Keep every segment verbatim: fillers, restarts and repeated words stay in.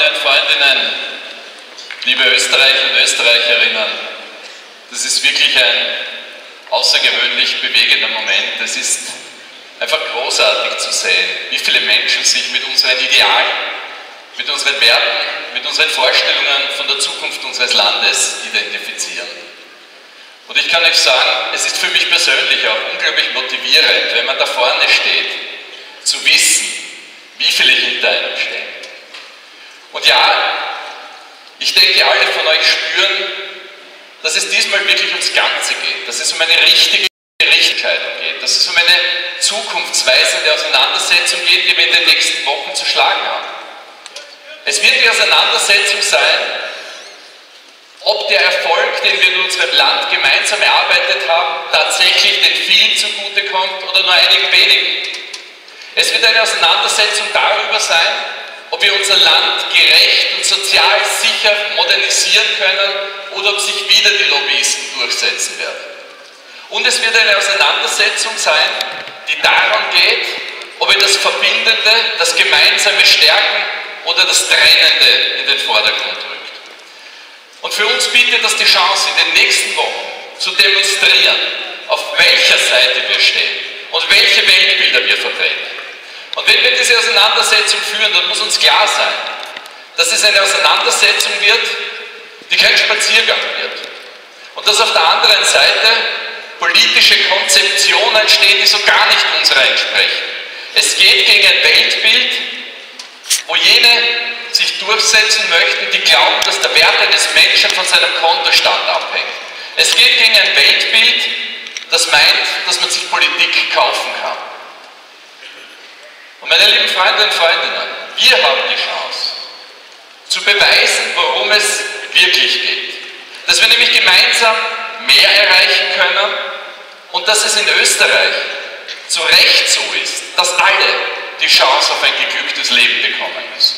Freunde und Freundinnen, liebe Österreicher und Österreicherinnen, das ist wirklich ein außergewöhnlich bewegender Moment. Es ist einfach großartig zu sehen, wie viele Menschen sich mit unseren Idealen, mit unseren Werten, mit unseren Vorstellungen von der Zukunft unseres Landes identifizieren. Und ich kann euch sagen, es ist für mich persönlich auch unglaublich motivierend, wenn man da vorne steht, zu wissen, wie viele hinter einem stehen. Und ja, ich denke, alle von euch spüren, dass es diesmal wirklich ums Ganze geht, dass es um eine richtige Entscheidung geht, dass es um eine zukunftsweisende Auseinandersetzung geht, die wir in den nächsten Wochen zu schlagen haben. Es wird die Auseinandersetzung sein, ob der Erfolg, den wir in unserem Land gemeinsam erarbeitet haben, tatsächlich den vielen zugutekommt oder nur einigen wenigen. Es wird eine Auseinandersetzung darüber sein, ob wir unser Land gerecht und sozial sicher modernisieren können oder ob sich wieder die Lobbyisten durchsetzen werden. Und es wird eine Auseinandersetzung sein, die darum geht, ob wir das Verbindende, das Gemeinsame stärken oder das Trennende in den Vordergrund rückt. Und für uns bietet das die Chance, in den nächsten Wochen zu demonstrieren, auf welcher Seite wir stehen und welche Weltbilder wir vertreten. Und wenn wir diese Auseinandersetzung führen, dann muss uns klar sein, dass es eine Auseinandersetzung wird, die kein Spaziergang wird. Und dass auf der anderen Seite politische Konzeptionen stehen, die so gar nicht unserer entsprechen. Es geht gegen ein Weltbild, wo jene sich durchsetzen möchten, die glauben, dass der Wert eines Menschen von seinem Kontostand abhängt. Es geht gegen ein Weltbild, das meint, dass man sich Politik kaufen kann. Und meine lieben Freunde und Freundinnen, wir haben die Chance, zu beweisen, worum es wirklich geht. Dass wir nämlich gemeinsam mehr erreichen können und dass es in Österreich zu Recht so ist, dass alle die Chance auf ein geglücktes Leben bekommen müssen.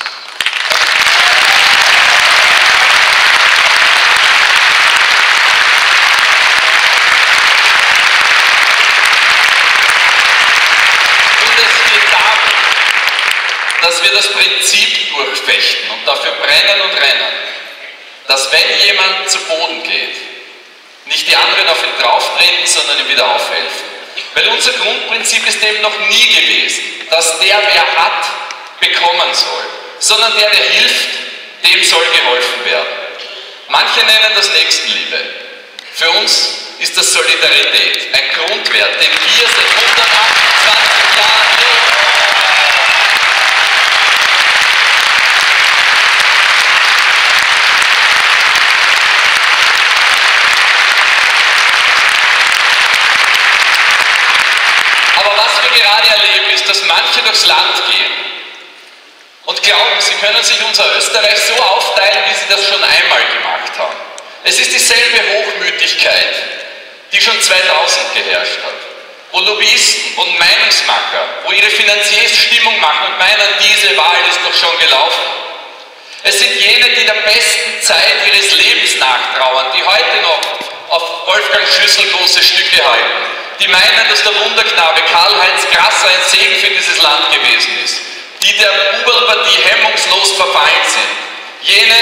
Dass wir das Prinzip durchfechten und dafür brennen und rennen, dass wenn jemand zu Boden geht, nicht die anderen auf ihn drauftreten, sondern ihm wieder aufhelfen. Weil unser Grundprinzip ist eben noch nie gewesen, dass der, wer hat, bekommen soll, sondern der, der hilft, dem soll geholfen werden. Manche nennen das Nächstenliebe. Für uns ist das Solidarität, ein Grundwert, den wir seit hundertachtundzwanzig Jahren leben. Dass manche durchs Land gehen und glauben, sie können sich unser Österreich so aufteilen, wie sie das schon einmal gemacht haben. Es ist dieselbe Hochmütigkeit, die schon zweitausend geherrscht hat, wo Lobbyisten und Meinungsmacher, wo ihre Finanziers Stimmung machen und meinen, diese Wahl ist doch schon gelaufen. Es sind jene, die der besten Zeit ihres Lebens nachtrauern, die heute noch auf Wolfgang Schüssel große Stücke halten. Die meinen, dass der Wunderknabe Karl-Heinz Grasser ein Segen für dieses Land gewesen ist, die der Uberpartie hemmungslos verfallen sind. Jene,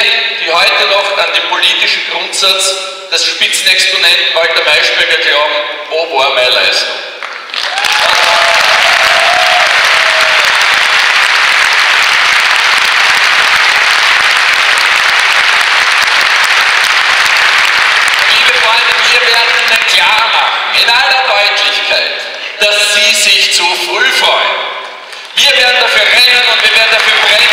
die heute noch an den politischen Grundsatz des Spitzenexponenten Walter Maischberger glauben, wo war meine Leistung? Liebe Freunde, wir werden Ihnen klar machen, in aller dass Sie sich zu früh freuen. Wir werden dafür rennen und wir werden dafür brennen.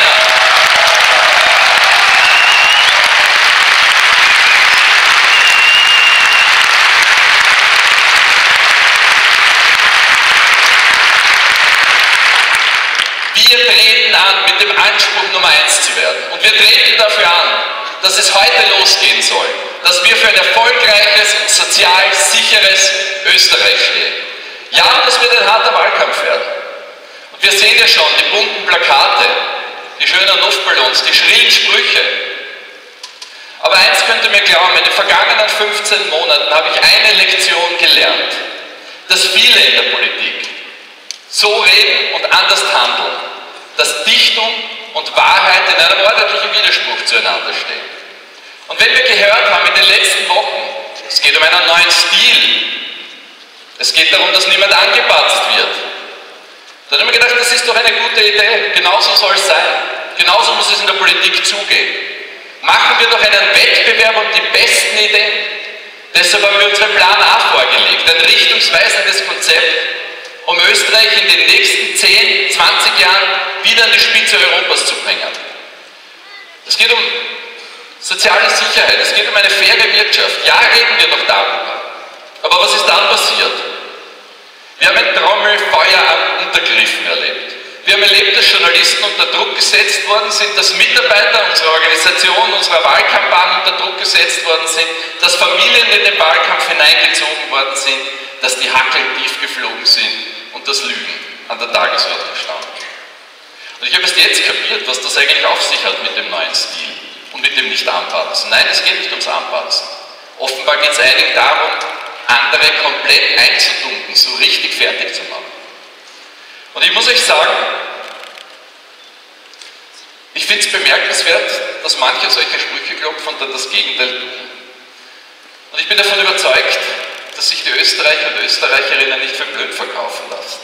Wir treten an mit dem Anspruch, Nummer eins zu werden. Und wir treten dafür an, dass es heute losgehen soll, dass wir für ein erfolgreiches und sozial sicheres Österreich stehen. Ja, das wird ein harter Wahlkampf werden. Und wir sehen ja schon die bunten Plakate, die schönen Luftballons, die schrillen Sprüche. Aber eins könnt ihr mir glauben, in den vergangenen fünfzehn Monaten habe ich eine Lektion gelernt, dass viele in der Politik so reden und anders handeln, dass Dichtung und Wahrheit in einem ordentlichen Widerspruch zueinander stehen. Und wenn wir gehört haben in den letzten Wochen, es geht um einen neuen Stil, es geht darum, dass niemand angepatzt wird, dann haben wir gedacht, das ist doch eine gute Idee, genauso soll es sein, genauso muss es in der Politik zugehen. Machen wir doch einen Wettbewerb um die besten Ideen. Deshalb haben wir unseren Plan A vorgelegt, ein richtungsweisendes Konzept, um Österreich in den nächsten zehn, zwanzig Jahren wieder an die Spitze Europas zu bringen. Es geht um soziale Sicherheit, es geht um eine faire Wirtschaft. Ja, reden wir noch darüber. Aber was ist dann passiert? Wir haben ein Trommelfeuer an Untergriffen erlebt. Wir haben erlebt, dass Journalisten unter Druck gesetzt worden sind, dass Mitarbeiter unserer Organisation, unserer Wahlkampagne unter Druck gesetzt worden sind, dass Familien in den Wahlkampf hineingezogen worden sind, dass die Hackeln tief geflogen sind und das Lügen an der Tagesordnung stand. Und ich habe erst jetzt kapiert, was das eigentlich auf sich hat mit dem neuen Stil und mit dem Nicht-Anpatzen. Nein, es geht nicht ums Anpatzen. Offenbar geht es eigentlich darum, andere komplett einzudunken, so richtig fertig zu machen. Und ich muss euch sagen, ich finde es bemerkenswert, dass manche solche Sprüche klopfen und dann das Gegenteil tun. Und ich bin davon überzeugt, dass sich die Österreicher und Österreicherinnen nicht für blöd verkaufen lassen.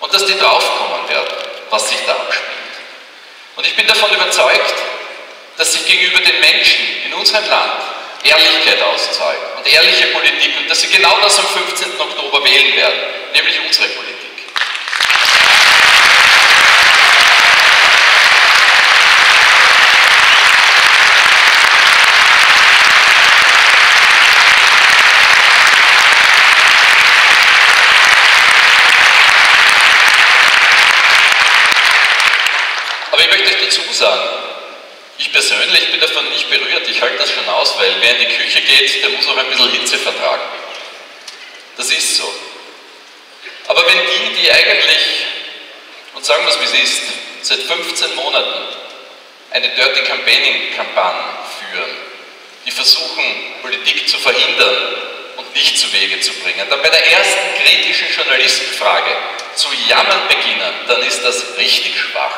Und dass die draufkommen werden, was sich da abspielt. Und ich bin davon überzeugt, dass sich gegenüber den Menschen in unserem Land Ehrlichkeit auszeigen und ehrliche Politik und dass sie genau das am fünfzehnten Oktober wählen werden, nämlich unsere Politik. Aber ich möchte euch dazu sagen, ich persönlich bin davon nicht berührt, ich halte das schon aus, weil wer in die Küche geht, der muss auch ein bisschen Hitze vertragen. Das ist so. Aber wenn die, die eigentlich, und sagen wir es wie es ist, seit fünfzehn Monaten eine Dirty Campaigning-Kampagne führen, die versuchen, Politik zu verhindern und nicht zu Wege zu bringen, dann bei der ersten kritischen Journalistenfrage zu jammern beginnen, dann ist das richtig schwach.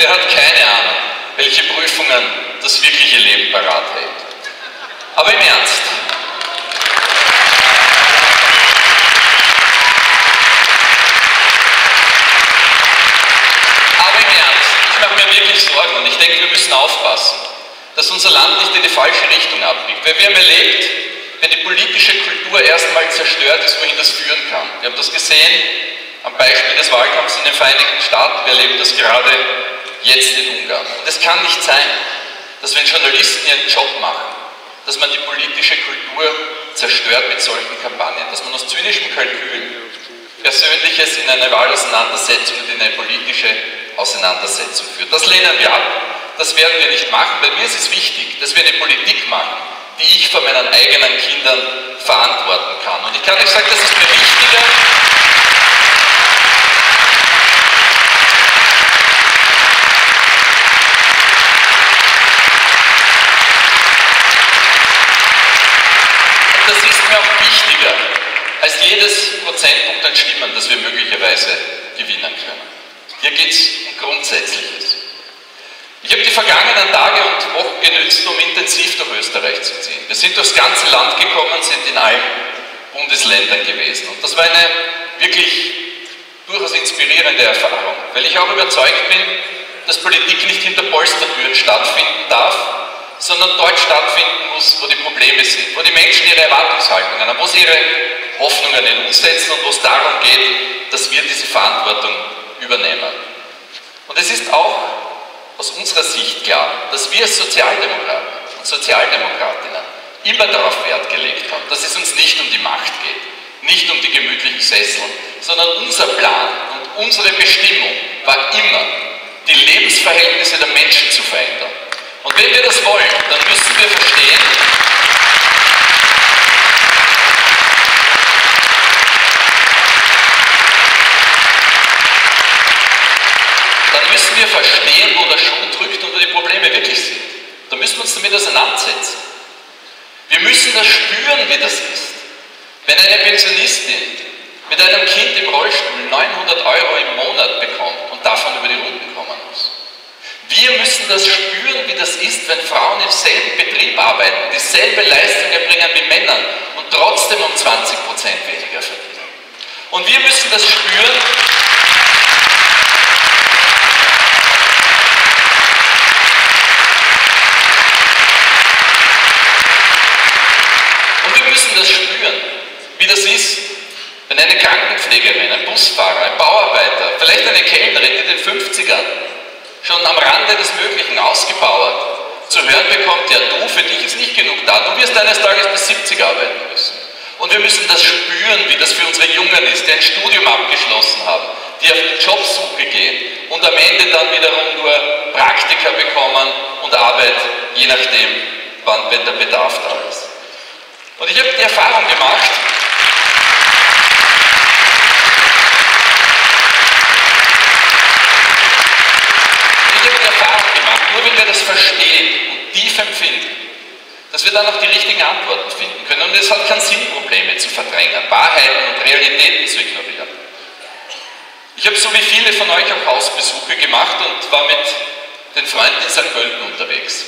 Der hat keine Ahnung, welche Prüfungen das wirkliche Leben parat hält. Aber im Ernst. Aber im Ernst. Ich mache mir wirklich Sorgen und ich denke, wir müssen aufpassen, dass unser Land nicht in die falsche Richtung abbiegt. Weil wir haben erlebt, wenn die politische Kultur erstmal zerstört ist, wohin das führen kann. Wir haben das gesehen am Beispiel des Wahlkampfs in den Vereinigten Staaten. Wir erleben das gerade jetzt in Ungarn. Und es kann nicht sein, dass wenn Journalisten ihren Job machen, dass man die politische Kultur zerstört mit solchen Kampagnen, dass man aus zynischem Kalkül Persönliches in eine Wahlauseinandersetzung und in eine politische Auseinandersetzung führt. Das lehnen wir ab, das werden wir nicht machen. Bei mir ist es wichtig, dass wir eine Politik machen, die ich vor meinen eigenen Kindern verantworten kann. Und ich kann euch sagen, das ist mir wichtiger. Als jedes Prozentpunkt an Stimmen, das wir möglicherweise gewinnen können. Hier geht es um Grundsätzliches. Ich habe die vergangenen Tage und Wochen genützt, um intensiv durch Österreich zu ziehen. Wir sind durchs ganze Land gekommen, sind in allen Bundesländern gewesen. Und das war eine wirklich durchaus inspirierende Erfahrung, weil ich auch überzeugt bin, dass Politik nicht hinter Polstertüren stattfinden darf, sondern dort stattfinden muss, wo die Probleme sind, wo die Menschen ihre Erwartungshaltungen haben, wo sie ihre Hoffnungen in uns setzen und wo es darum geht, dass wir diese Verantwortung übernehmen. Und es ist auch aus unserer Sicht klar, dass wir Sozialdemokraten und Sozialdemokratinnen immer darauf Wert gelegt haben, dass es uns nicht um die Macht geht, nicht um die gemütlichen Sessel, sondern unser Plan und unsere Bestimmung war immer, die Lebensverhältnisse der Menschen zu verändern. Und wenn wir das wollen, dann müssen wir verstehen, müssen uns damit auseinandersetzen. Wir müssen das spüren, wie das ist. Wenn eine Pensionistin mit einem Kind im Rollstuhl neunhundert Euro im Monat bekommt und davon über die Runden kommen muss. Wir müssen das spüren, wie das ist, wenn Frauen im selben Betrieb arbeiten, dieselbe Leistung erbringen wie Männer und trotzdem um zwanzig Prozent weniger verdienen. Und wir müssen das spüren, und wir müssen das spüren, wie das ist, wenn eine Krankenpflegerin, ein Busfahrer, ein Bauarbeiter, vielleicht eine Kellnerin in den fünfzigern schon am Rande des Möglichen ausgebauert zu hören bekommt, ja du, für dich ist nicht genug da, du wirst eines Tages bis siebzig arbeiten müssen. Und wir müssen das spüren, wie das für unsere Jungen ist, die ein Studium abgeschlossen haben, die auf die Jobsuche gehen und am Ende dann wiederum nur Praktika bekommen und Arbeit, je nachdem, wann wenn der Bedarf da ist. Und ich habe die Erfahrung gemacht, nur wenn wir das verstehen und tief empfinden, dass wir dann auch die richtigen Antworten finden können. Und es hat keinen Sinn, Probleme zu verdrängen, Wahrheiten und Realitäten zu ignorieren. Ich habe so wie viele von euch auch Hausbesuche gemacht und war mit den Freunden in Sankt Pölten unterwegs.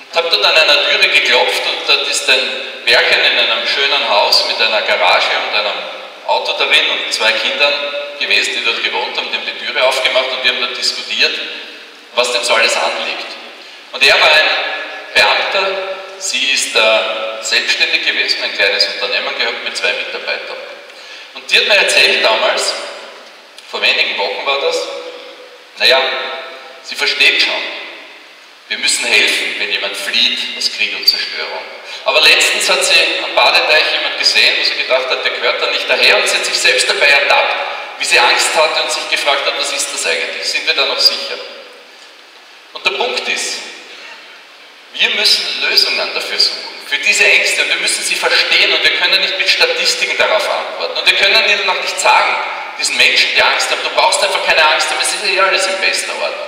Und habe dort an einer Türe geklopft und dort ist ein Bärchen in einem schönen Haus mit einer Garage und einem Auto darin und zwei Kindern gewesen, die dort gewohnt haben, die haben die Türe aufgemacht und wir haben dort diskutiert, was denn so alles anliegt. Und er war ein Beamter, sie ist äh, selbstständig gewesen, ein kleines Unternehmen gehabt mit zwei Mitarbeitern. Und die hat mir erzählt damals, vor wenigen Wochen war das, naja, sie versteht schon, wir müssen helfen, wenn jemand flieht aus Krieg und Zerstörung. Aber letztens hat sie am Badeteich jemand gesehen, wo sie gedacht hat, der gehört da nicht daher, und sie hat sich selbst dabei ertappt, wie sie Angst hatte und sich gefragt hat, was ist das eigentlich, sind wir da noch sicher? Und der Punkt ist, wir müssen Lösungen dafür suchen, für diese Ängste, und wir müssen sie verstehen, und wir können nicht mit Statistiken darauf antworten. Und wir können ihnen noch nicht sagen, diesen Menschen, die Angst haben, du brauchst einfach keine Angst haben, es ist eh alles in bester Ordnung.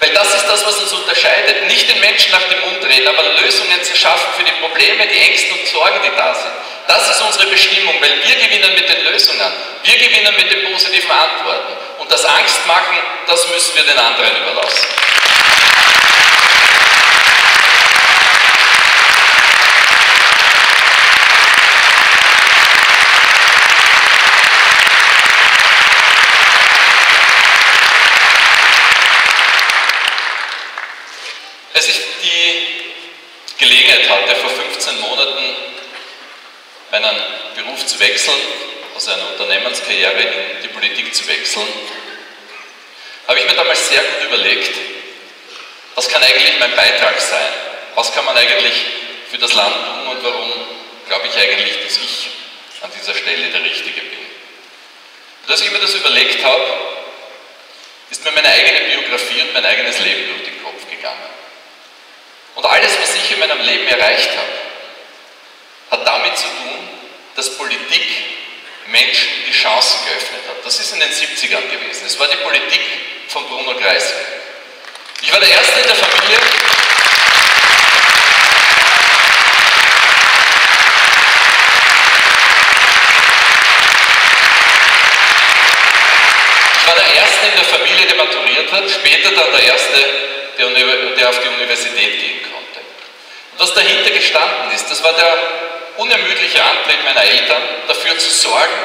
Weil das ist das, was uns unterscheidet. Nicht den Menschen nach dem Mund reden, aber Lösungen zu schaffen für die Probleme, die Ängste und Sorgen, die da sind. Das ist unsere Bestimmung, weil wir gewinnen mit den Lösungen, wir gewinnen mit den positiven Antworten. Und das Angstmachen, das müssen wir den anderen überlassen. Als ich die Gelegenheit hatte, vor fünfzehn Monaten meinen Beruf zu wechseln, aus einer Unternehmenskarriere in die Politik zu wechseln, habe ich mir damals sehr gut überlegt, was kann eigentlich mein Beitrag sein? Was kann man eigentlich für das Land tun und warum glaube ich eigentlich, dass ich an dieser Stelle der Richtige bin? Und als ich mir das überlegt habe, ist mir meine eigene Biografie und mein eigenes Leben durch den Kopf gegangen. Und alles, was ich in meinem Leben erreicht habe, hat damit zu tun, dass Politik Menschen die Chancen geöffnet hat. Das ist in den siebzigern gewesen. Es war die Politik von Bruno Kreisky. Ich war der Erste in der Familie, ich war der Erste in der Familie, der maturiert hat, später dann der Erste, Der, der auf die Universität gehen konnte. Und was dahinter gestanden ist, das war der unermüdliche Antrieb meiner Eltern, dafür zu sorgen,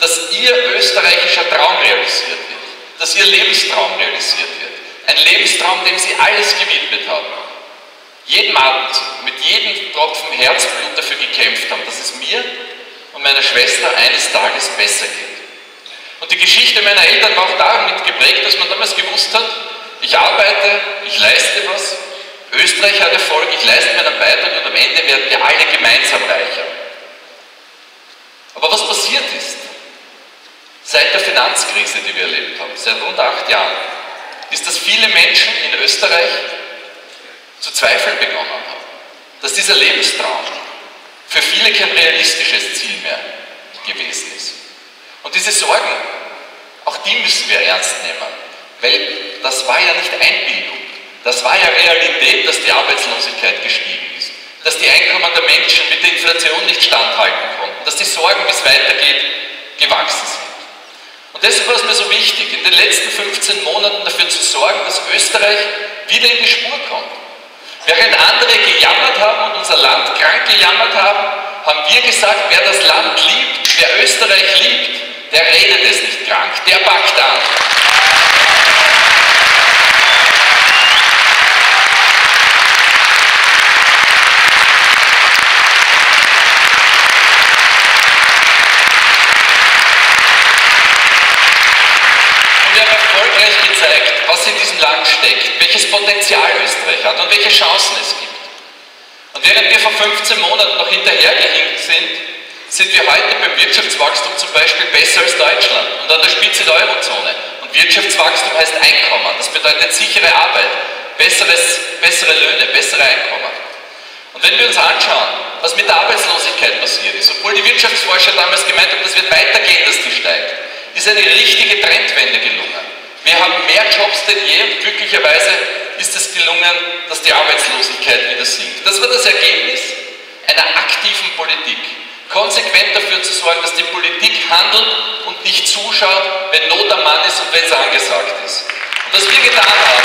dass ihr österreichischer Traum realisiert wird, dass ihr Lebenstraum realisiert wird. Ein Lebenstraum, dem sie alles gewidmet haben. Jeden Abend, mit jedem Tropfen Herzblut dafür gekämpft haben, dass es mir und meiner Schwester eines Tages besser geht. Und die Geschichte meiner Eltern war auch damit geprägt, dass man damals gewusst hat, ich arbeite, ich leiste was, Österreich hat Erfolg, ich leiste meinen Beitrag und am Ende werden wir alle gemeinsam reicher. Aber was passiert ist, seit der Finanzkrise, die wir erlebt haben, seit rund acht Jahren, ist, dass viele Menschen in Österreich zu zweifeln begonnen haben, dass dieser Lebenstraum für viele kein realistisches Ziel mehr gewesen ist. Und diese Sorgen, auch die müssen wir ernst nehmen. Weil das war ja nicht Einbildung. Das war ja Realität, dass die Arbeitslosigkeit gestiegen ist, dass die Einkommen der Menschen mit der Inflation nicht standhalten konnten, dass die Sorgen, wie es weitergeht, gewachsen sind. Und deshalb war es mir so wichtig, in den letzten fünfzehn Monaten dafür zu sorgen, dass Österreich wieder in die Spur kommt. Während andere gejammert haben und unser Land krank gejammert haben, haben wir gesagt, wer das Land liebt, wer Österreich liebt, der redet es nicht krank, der packt an. Steckt, welches Potenzial Österreich hat und welche Chancen es gibt. Und während wir vor fünfzehn Monaten noch hinterhergehinkt sind, sind wir heute beim Wirtschaftswachstum zum Beispiel besser als Deutschland und an der Spitze der Eurozone. Und Wirtschaftswachstum heißt Einkommen, das bedeutet sichere Arbeit, besseres, bessere Löhne, bessere Einkommen. Und wenn wir uns anschauen, was mit der Arbeitslosigkeit passiert ist, obwohl die Wirtschaftsforscher damals gemeint haben, das wird weitergehen, dass die steigt, ist eine richtige Trendwende gelungen. Wir haben mehr Jobs denn je und glücklicherweise ist es gelungen, dass die Arbeitslosigkeit wieder sinkt. Das war das Ergebnis einer aktiven Politik. Konsequent dafür zu sorgen, dass die Politik handelt und nicht zuschaut, wenn Not am Mann ist und wenn es angesagt ist. Und was wir getan haben,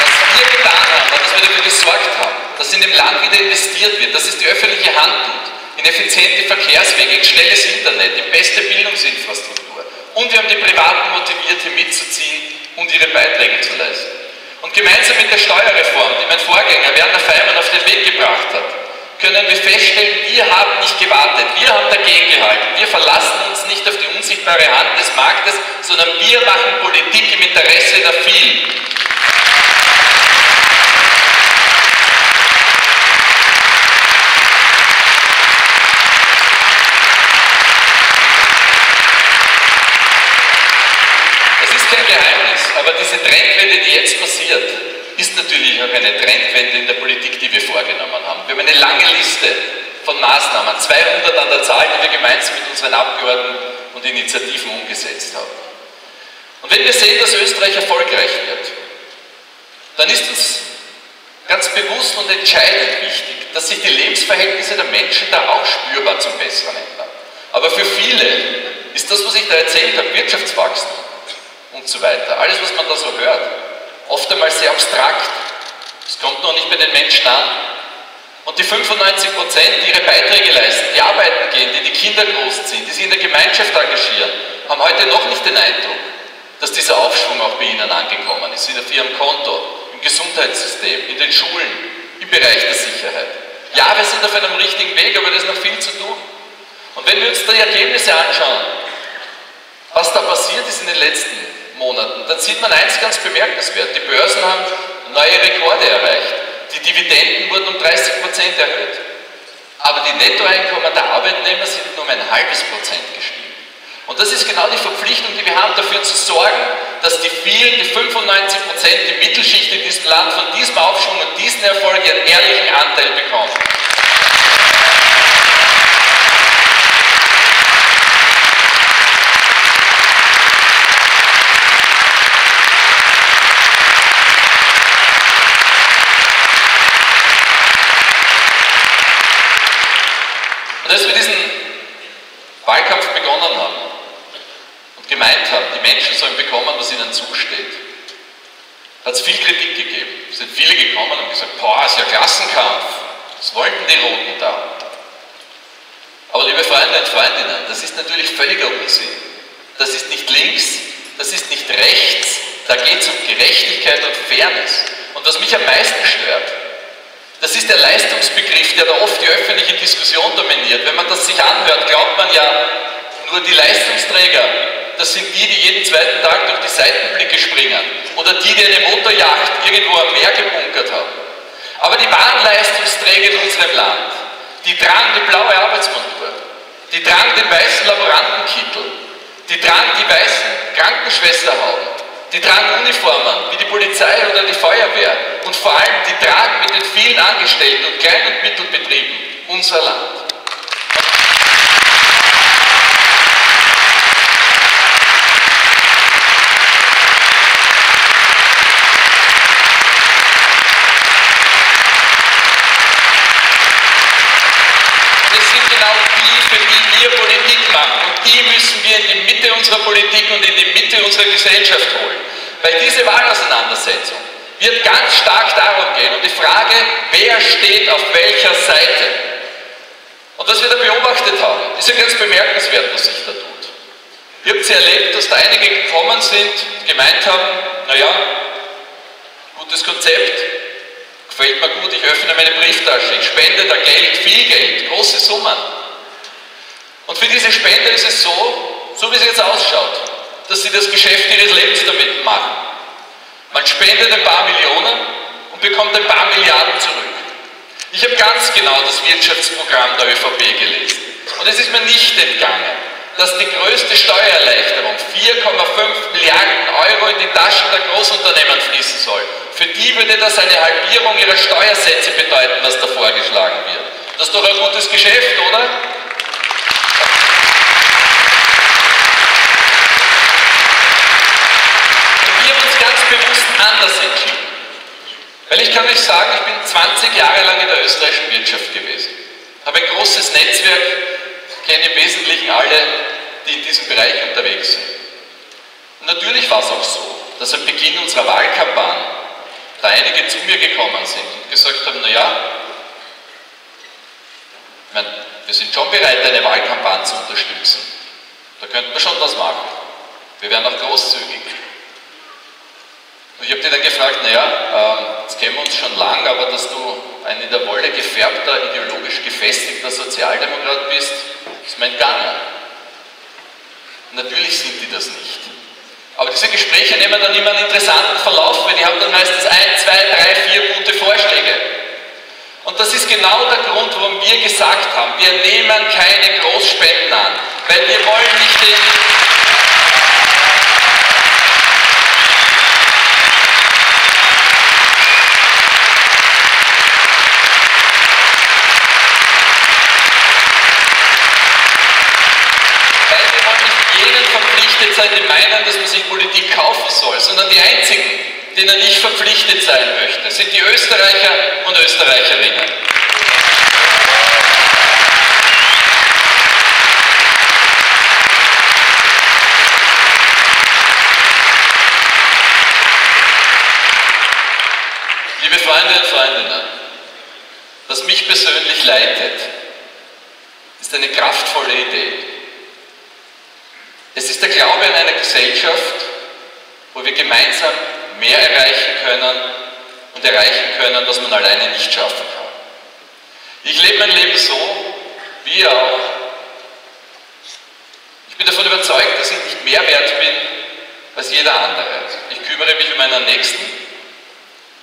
was wir getan haben, dass wir dafür gesorgt haben, dass in dem Land wieder investiert wird, dass es die öffentliche Hand tut, in effiziente Verkehrswege, in schnelles Internet, in beste Bildungsinfrastruktur. Und wir haben die Privaten motiviert, hier mitzuziehen und ihre Beiträge zu leisten. Und gemeinsam mit der Steuerreform, die mein Vorgänger Werner Faymann auf den Weg gebracht hat, können wir feststellen, wir haben nicht gewartet, wir haben dagegen gehalten. Wir verlassen uns nicht auf die unsichtbare Hand des Marktes, sondern wir machen Politik im Interesse der vielen. Aber diese Trendwende, die jetzt passiert, ist natürlich auch eine Trendwende in der Politik, die wir vorgenommen haben. Wir haben eine lange Liste von Maßnahmen, zweihundert an der Zahl, die wir gemeinsam mit unseren Abgeordneten und Initiativen umgesetzt haben. Und wenn wir sehen, dass Österreich erfolgreich wird, dann ist uns ganz bewusst und entscheidend wichtig, dass sich die Lebensverhältnisse der Menschen da auch spürbar zum Besseren ändern. Aber für viele ist das, was ich da erzählt habe, Wirtschaftswachstum und so weiter. Alles, was man da so hört, oft einmal sehr abstrakt. Es kommt noch nicht bei den Menschen an. Und die fünfundneunzig Prozent, die ihre Beiträge leisten, die arbeiten gehen, die die Kinder großziehen, die sich in der Gemeinschaft engagieren, haben heute noch nicht den Eindruck, dass dieser Aufschwung auch bei ihnen angekommen ist. Auf ihrem Konto, im Gesundheitssystem, in den Schulen, im Bereich der Sicherheit. Ja, wir sind auf einem richtigen Weg, aber da ist noch viel zu tun. Und wenn wir uns die Ergebnisse anschauen, was da passiert ist in den letzten Jahren, Monaten, dann sieht man eins ganz bemerkenswert. Die Börsen haben neue Rekorde erreicht. Die Dividenden wurden um dreißig Prozent erhöht. Aber die Nettoeinkommen der Arbeitnehmer sind nur um ein halbes Prozent gestiegen. Und das ist genau die Verpflichtung, die wir haben, dafür zu sorgen, dass die vielen, die fünfundneunzig Prozent, die Mittelschicht in diesem Land von diesem Aufschwung und diesen Erfolg ihren ehrlichen Anteil bekommen. Und als wir diesen Wahlkampf begonnen haben und gemeint haben, die Menschen sollen bekommen, was ihnen zusteht, hat es viel Kritik gegeben. Es sind viele gekommen und gesagt, boah, es ist ja Klassenkampf, das wollten die Roten da. Aber liebe Freunde und Freundinnen, das ist natürlich völliger Unsinn. Das ist nicht links, das ist nicht rechts, da geht es um Gerechtigkeit und Fairness. Und was mich am meisten stört, das ist der Leistungsbegriff, der da oft die öffentliche Diskussion dominiert. Wenn man das sich anhört, glaubt man ja, nur die Leistungsträger, das sind die, die jeden zweiten Tag durch die Seitenblicke springen. Oder die, die eine Motorjacht irgendwo am Meer gebunkert haben. Aber die wahren Leistungsträger in unserem Land, die tragen die blaue Arbeitsmontur, die tragen den weißen Laborantenkittel, die tragen die weißen Krankenschwesterhauben, die tragen Uniformen, wie die Polizei oder die Feuerwehr. Und vor allem, die tragen mit den vielen Angestellten und Klein- und Mittelbetrieben unser Land. unserer Politik und in die Mitte unserer Gesellschaft holen. Weil diese Wahlauseinandersetzung wird ganz stark darum gehen, um die Frage, wer steht auf welcher Seite. Und was wir da beobachtet haben, ist ja ganz bemerkenswert, was sich da tut. Ihr habt es erlebt, dass da einige gekommen sind und gemeint haben, naja, gutes Konzept, gefällt mir gut, ich öffne meine Brieftasche, ich spende da Geld, viel Geld, große Summen. Und für diese Spende ist es so, so wie es jetzt ausschaut, dass sie das Geschäft ihres Lebens damit machen. Man spendet ein paar Millionen und bekommt ein paar Milliarden zurück. Ich habe ganz genau das Wirtschaftsprogramm der ÖVP gelesen. Und es ist mir nicht entgangen, dass die größte Steuererleichterung vier Komma fünf Milliarden Euro in die Taschen der Großunternehmen fließen soll. Für die würde das eine Halbierung ihrer Steuersätze bedeuten, was da vorgeschlagen wird. Das ist doch ein gutes Geschäft, oder? Anders entschieden. Weil ich kann euch sagen, ich bin zwanzig Jahre lang in der österreichischen Wirtschaft gewesen. Habe ein großes Netzwerk, kenne im Wesentlichen alle, die in diesem Bereich unterwegs sind. Und natürlich war es auch so, dass am Beginn unserer Wahlkampagne da einige zu mir gekommen sind und gesagt haben, naja, ich meine, wir sind schon bereit, eine Wahlkampagne zu unterstützen. Da könnten wir schon was machen. Wir wären auch großzügig. Und ich habe die dann gefragt, naja, äh, das kennen wir uns schon lange, aber dass du ein in der Wolle gefärbter, ideologisch gefestigter Sozialdemokrat bist, ist mein Gange. Natürlich sind die das nicht. Aber diese Gespräche nehmen dann immer einen interessanten Verlauf, weil die haben dann meistens ein, zwei, drei, vier gute Vorschläge. Und das ist genau der Grund, warum wir gesagt haben, wir nehmen keine Großspenden an, weil wir wollen nicht den... die meinen, dass man sich Politik kaufen soll, sondern die einzigen, denen ich verpflichtet sein möchte, sind die Österreicher und Österreicherinnen. Liebe Freunde und Freundinnen, was mich persönlich leitet, ist eine kraftvolle Idee. Es ist der Glaube an eine Gesellschaft, wo wir gemeinsam mehr erreichen können und erreichen können, was man alleine nicht schaffen kann. Ich lebe mein Leben so, wie ihr auch. Ich bin davon überzeugt, dass ich nicht mehr wert bin als jeder andere. Ich kümmere mich um meinen Nächsten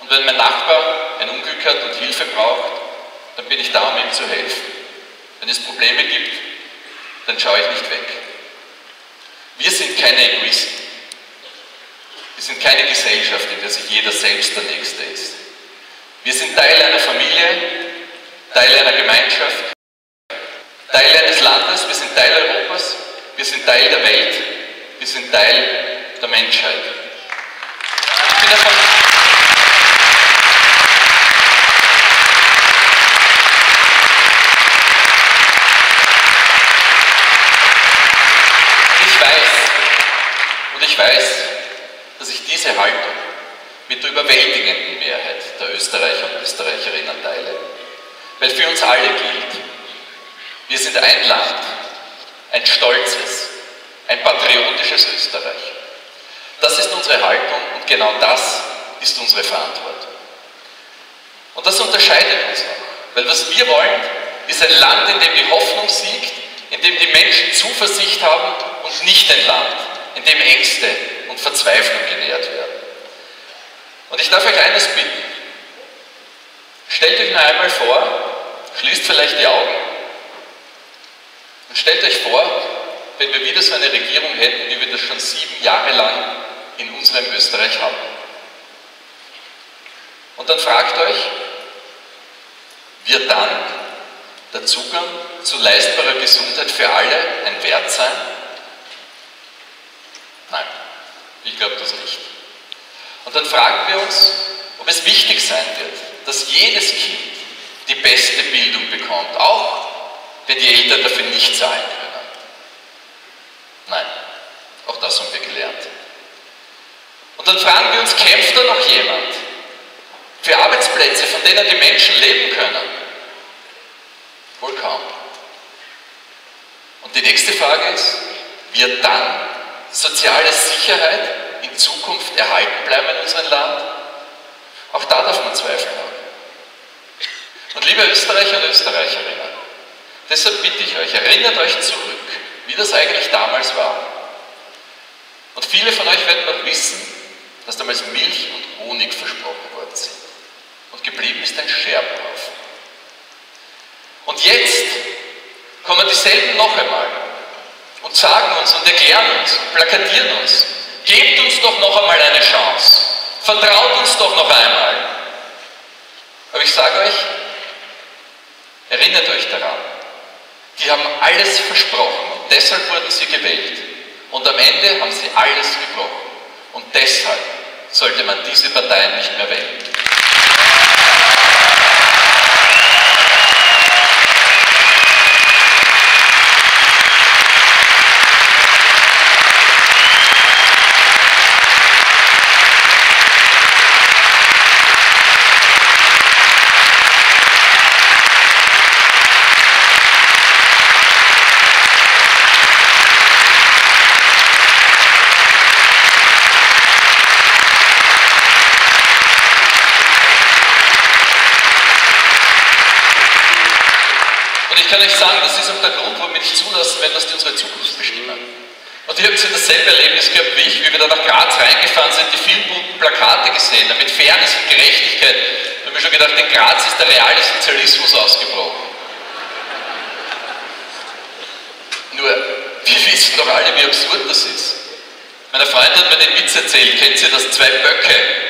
und wenn mein Nachbar ein Unglück hat und Hilfe braucht, dann bin ich da, um ihm zu helfen. Wenn es Probleme gibt, dann schaue ich nicht weg. Wir sind keine Egoisten. Wir sind keine Gesellschaft, in der sich jeder selbst der Nächste ist. Wir sind Teil einer Familie, Teil einer Gemeinschaft, Teil eines Landes, wir sind Teil Europas, wir sind Teil der Welt, wir sind Teil der Menschheit. Ich bin davon Ich weiß, dass ich diese Haltung mit der überwältigenden Mehrheit der Österreicher und Österreicherinnen teile. Weil für uns alle gilt, wir sind ein Land, ein stolzes, ein patriotisches Österreich. Das ist unsere Haltung und genau das ist unsere Verantwortung. Und das unterscheidet uns auch, weil was wir wollen, ist ein Land, in dem die Hoffnung siegt, in dem die Menschen Zuversicht haben und nicht ein Land, in dem Ängste und Verzweiflung genährt werden. Und ich darf euch eines bitten. Stellt euch noch einmal vor, schließt vielleicht die Augen und stellt euch vor, wenn wir wieder so eine Regierung hätten, wie wir das schon sieben Jahre lang in unserem Österreich haben. Und dann fragt euch, wird dann der Zugang zu leistbarer Gesundheit für alle ein Wert sein? Nein, ich glaube das nicht. Und dann fragen wir uns, ob es wichtig sein wird, dass jedes Kind die beste Bildung bekommt, auch wenn die Eltern dafür nicht zahlen können. Nein, Auch das haben wir gelernt. Und dann fragen wir uns, kämpft da noch jemand für Arbeitsplätze, von denen die Menschen leben können? Wohl kaum. Und die nächste Frage ist, wird dann soziale Sicherheit in Zukunft erhalten bleiben in unserem Land? Auch da darf man Zweifel haben. Und liebe Österreicher und Österreicherinnen, deshalb bitte ich euch, erinnert euch zurück, wie das eigentlich damals war. Und viele von euch werden noch wissen, dass damals Milch und Honig versprochen worden sind. Und geblieben ist ein Scherbenhaufen. Und jetzt kommen dieselben noch einmal und sagen uns und erklären uns und plakatieren uns, gebt uns doch noch einmal eine Chance, vertraut uns doch noch einmal. Aber ich sage euch, erinnert euch daran, die haben alles versprochen und deshalb wurden sie gewählt. Und am Ende haben sie alles gebrochen. Und deshalb sollte man diese Parteien nicht mehr wählen. Ich kann euch sagen, das ist auch der Grund, warum wir nicht zulassen werden, dass die unsere Zukunft bestimmen. Und ihr habt ja dasselbe Erlebnis gehabt wie ich, wie wir da nach Graz reingefahren sind, die vielen bunten Plakate gesehen haben, mit Fairness und Gerechtigkeit. Da haben wir schon gedacht, in Graz ist der reale Sozialismus ausgebrochen. Nur, wir wissen doch alle, wie absurd das ist. Meine Freundin hat mir den Witz erzählt, kennt ihr das? Zwei Böcke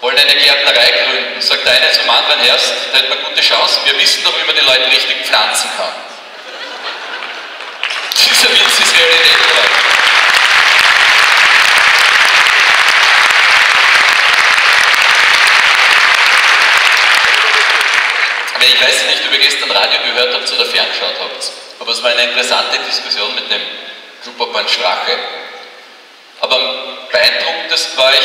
wollen eine Gärtnerei gründen, sagt der eine zum anderen, erst, da hätten wir gute Chancen, wir wissen doch, wie man die Leute richtig pflanzen kann. Dieser Witz ist Realität geworden. Aber ich weiß nicht, ob ihr gestern Radio gehört habt oder ferngeschaut habt, aber es war eine interessante Diskussion mit dem Clubobmann Strache. Aber am beeindruckendsten war ich,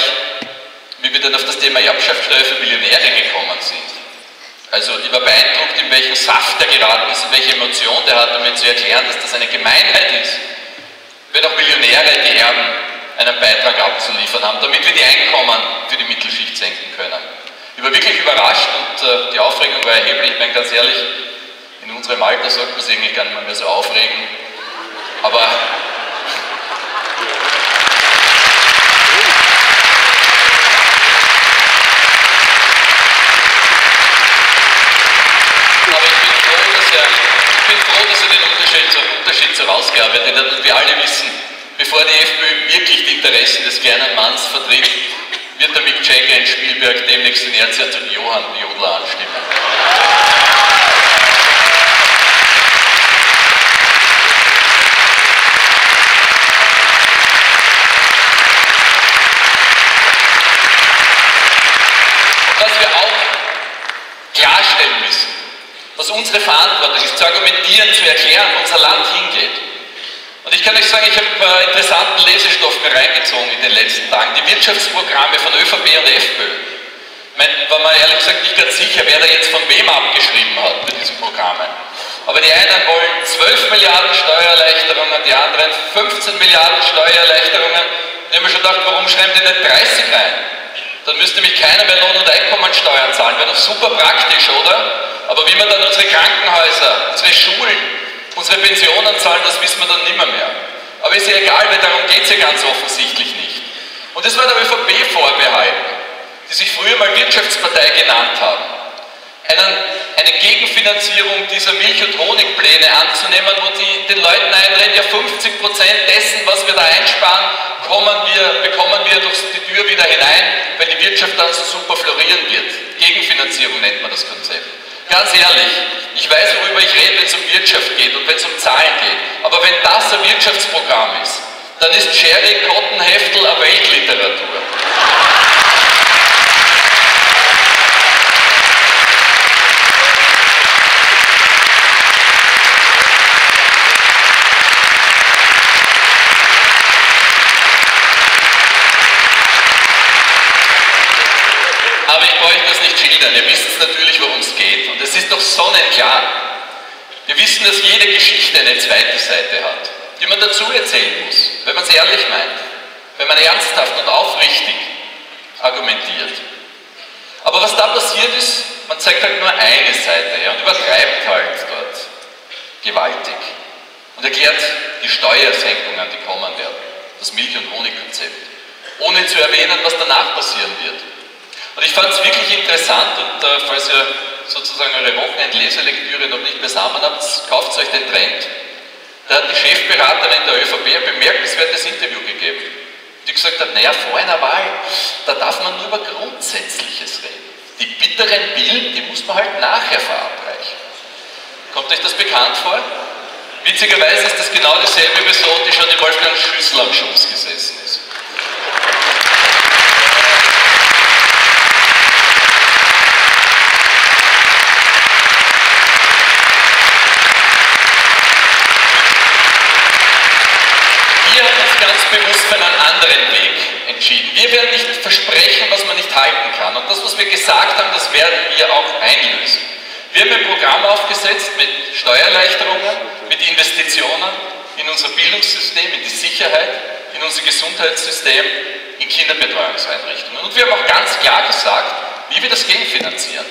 wie wir dann auf das Thema Erbschaftssteuer für Millionäre gekommen sind. Also ich war beeindruckt, in welchen Saft der geraten ist, in welche Emotion der hat, um mir zu erklären, dass das eine Gemeinheit ist, wenn auch Millionäre, die Erben, einen Beitrag abzuliefern haben, damit wir die Einkommen für die Mittelschicht senken können. Ich war wirklich überrascht und äh, die Aufregung war erheblich. Ich meine, ganz ehrlich, in unserem Alter sollte man sich eigentlich gar nicht mehr so aufregen, aber herausgearbeitet hat und wir alle wissen, bevor die FPÖ wirklich die Interessen des kleinen Manns vertritt, wird der Mick Jagger in Spielberg demnächst den Erzherzog Johann Jodler anstimmen. Und was wir auch klarstellen müssen, was unsere Verantwortung ist, zu argumentieren, zu erklären, wo unser Land hingeht. Und ich kann euch sagen, ich habe äh, interessanten Lesestoff mir reingezogen in den letzten Tagen. Die Wirtschaftsprogramme von ÖVP und FPÖ. Ich meine, war mir ehrlich gesagt nicht ganz sicher, wer da jetzt von wem abgeschrieben hat bei diesen Programmen. Aber die einen wollen zwölf Milliarden Steuererleichterungen, die anderen fünfzehn Milliarden Steuererleichterungen. Und ich habe mir schon gedacht, warum schreiben die denn dreißig rein? Dann müsste nämlich keiner mehr Lohn- und Einkommensteuern zahlen. Wäre doch super praktisch, oder? Aber wie man dann unsere Krankenhäuser, unsere Schulen, unsere Pensionen zahlen, das wissen wir dann nimmer mehr. Aber ist ja egal, weil darum geht es ja ganz offensichtlich nicht. Und das war der ÖVP vorbehalten, die sich früher mal Wirtschaftspartei genannt haben, einen, eine Gegenfinanzierung dieser Milch- und Honigpläne anzunehmen, wo die den Leuten einreden, ja fünfzig Prozent dessen, was wir da einsparen, kommen wir, bekommen wir durch die Tür wieder hinein, weil die Wirtschaft dann so super florieren wird. Gegenfinanzierung nennt man das Konzept. Ganz ehrlich, ich weiß, worüber ich rede, wenn es um Wirtschaft geht und wenn es um Zahlen geht. Aber wenn das ein Wirtschaftsprogramm ist, dann ist Sherry Cotton-Heftel eine Weltliteratur. Wählern, ihr wisst natürlich, worum es geht. Und es ist doch sonnenklar. Wir wissen, dass jede Geschichte eine zweite Seite hat, die man dazu erzählen muss, wenn man es ehrlich meint, wenn man ernsthaft und aufrichtig argumentiert. Aber was da passiert ist, man zeigt halt nur eine Seite her und übertreibt halt dort gewaltig und erklärt die Steuersenkungen, die kommen werden, das Milch- und Honigkonzept, ohne zu erwähnen, was danach passieren wird. Und ich fand es wirklich interessant und äh, falls ihr sozusagen eure Wochenendleselektüre noch nicht beisammen habt, kauft euch den Trend. Da hat die Chefberaterin der ÖVP ein bemerkenswertes Interview gegeben, die gesagt hat, naja, vor einer Wahl, da darf man nur über Grundsätzliches reden. Die bitteren Pillen, die muss man halt nachher verabreichen. Kommt euch das bekannt vor? Witzigerweise ist das genau dieselbe Person, die schon in Wolfgang Schüssel am Schoß gesessen ist. Bewusst für einen anderen Weg entschieden. Wir werden nicht versprechen, was man nicht halten kann. Und das, was wir gesagt haben, das werden wir auch einlösen. Wir haben ein Programm aufgesetzt mit Steuererleichterungen, mit Investitionen in unser Bildungssystem, in die Sicherheit, in unser Gesundheitssystem, in Kinderbetreuungseinrichtungen. Und wir haben auch ganz klar gesagt, wie wir das gegenfinanzieren.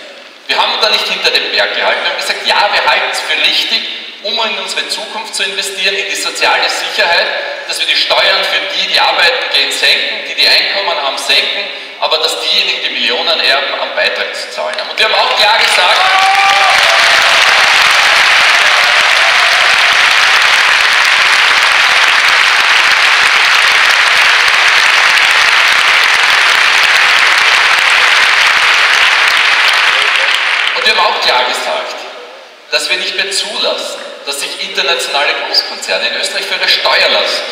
Wir haben uns da nicht hinter dem Berg gehalten. Wir haben gesagt, ja, wir halten es für richtig, um in unsere Zukunft zu investieren, in die soziale Sicherheit, dass wir die Steuern für die, die arbeiten gehen, senken, die die Einkommen haben, senken, aber dass diejenigen, die Millionen erben, am Beitrag zu zahlen haben. Und wir haben auch klar gesagt, und wir haben auch klar gesagt, dass wir nicht mehr zulassen, dass sich internationale Großkonzerne in Österreich für eine Steuerlast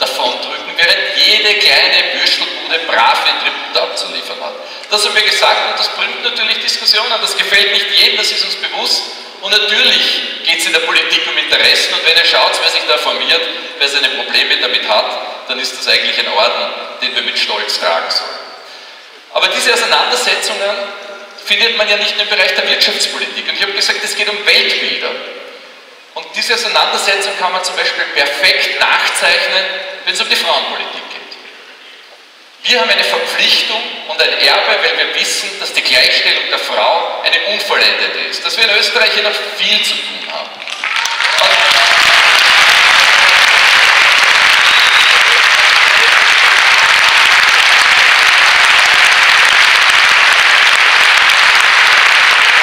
davondrücken, während jede kleine Würstelbude brav den Tribut abzuliefern hat. Das haben wir gesagt und das bringt natürlich Diskussionen, das gefällt nicht jedem, das ist uns bewusst und natürlich geht es in der Politik um Interessen und wenn ihr schaut, wer sich da formiert, wer seine Probleme damit hat, dann ist das eigentlich ein Orden, den wir mit Stolz tragen sollen. Aber diese Auseinandersetzungen findet man ja nicht nur im Bereich der Wirtschaftspolitik und ich habe gesagt, es geht um Weltbilder. Und diese Auseinandersetzung kann man zum Beispiel perfekt nachzeichnen, wenn es um die Frauenpolitik geht. Wir haben eine Verpflichtung und ein Erbe, weil wir wissen, dass die Gleichstellung der Frau eine unvollendete ist. Dass wir in Österreich hier noch viel zu tun haben.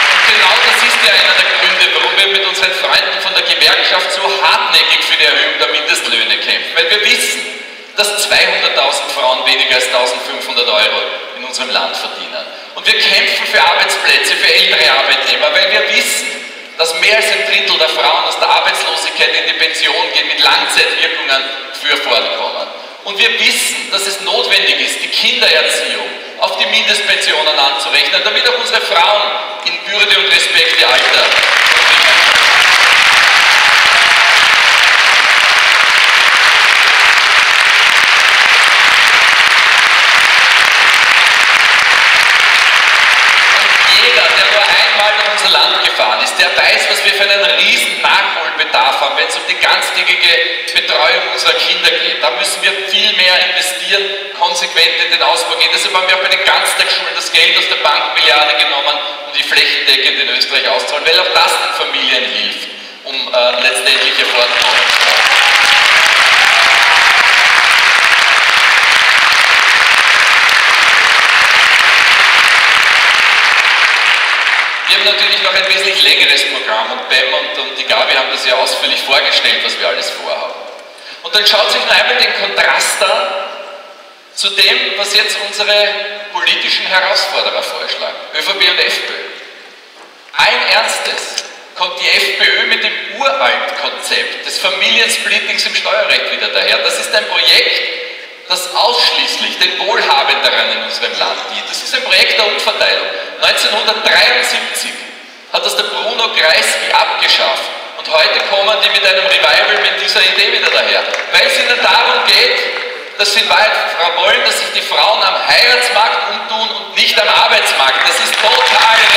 Und genau das ist ja einer der Gründe, warum wir mit unseren Freunden von der Gewerkschaft so hartnäckig für die Erhöhung der Mindestlöhne kämpfen, weil wir wissen, dass zweihunderttausend Frauen weniger als eintausendfünfhundert Euro in unserem Land verdienen. Und wir kämpfen für Arbeitsplätze, für ältere Arbeitnehmer, weil wir wissen, dass mehr als ein Drittel der Frauen aus der Arbeitslosigkeit in die Pension gehen, mit Langzeitwirkungen für fortkommen. Und wir wissen, dass es notwendig ist, die Kindererziehung auf die Mindestpensionen anzurechnen, damit auch unsere Frauen in Würde und Respekt ihr Alter. Der weiß, was wir für einen riesen Nachholbedarf haben, wenn es um die ganztägige Betreuung unserer Kinder geht. Da müssen wir viel mehr investieren, konsequent in den Ausbau gehen. Deshalb haben wir auch bei den Ganztagsschulen das Geld aus der Bankmilliarde genommen, um die flächendeckend in Österreich auszahlen, weil auch das den Familien hilft, um äh, letztendlich ihr Fortkommen zu haben. Natürlich noch ein wesentlich längeres Programm und Bem und, und die Gabi haben das ja ausführlich vorgestellt, was wir alles vorhaben. Und dann schaut sich noch einmal den Kontrast an zu dem, was jetzt unsere politischen Herausforderer vorschlagen, ÖVP und FPÖ. Allen Ernstes kommt die FPÖ mit dem uralten Konzept des Familiensplittings im Steuerrecht wieder daher. Das ist ein Projekt, das ausschließlich den Wohlhabenderen in unserem Land dient. Das ist ein Projekt der Umverteilung. neunzehnhundertdreiundsiebzig hat das der Bruno Kreisky abgeschafft und heute kommen die mit einem Revival mit dieser Idee wieder daher. Weil es ihnen darum geht, dass sie in Wahrheit wollen, dass sich die Frauen am Heiratsmarkt umtun und nicht am Arbeitsmarkt. Das ist total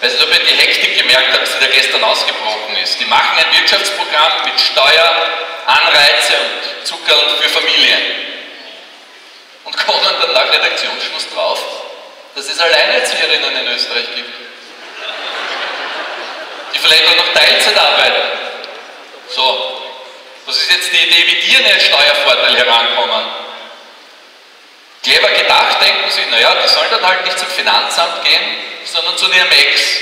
Weißt du, ob ihr die Hektik gemerkt habt, die da gestern ausgebrochen ist? Die machen ein Wirtschaftsprogramm mit Steuer, Anreize und Zuckerl für Familien. Und kommen dann nach Redaktionsschluss drauf, dass es Alleinerzieherinnen in Österreich gibt. Die vielleicht auch noch Teilzeit arbeiten. So, was ist jetzt die Idee, wie die an ihren Steuervorteil herankommen? Clever gedacht, denken sie, naja, die sollen dann halt nicht zum Finanzamt gehen, sondern zu ihrem Ex.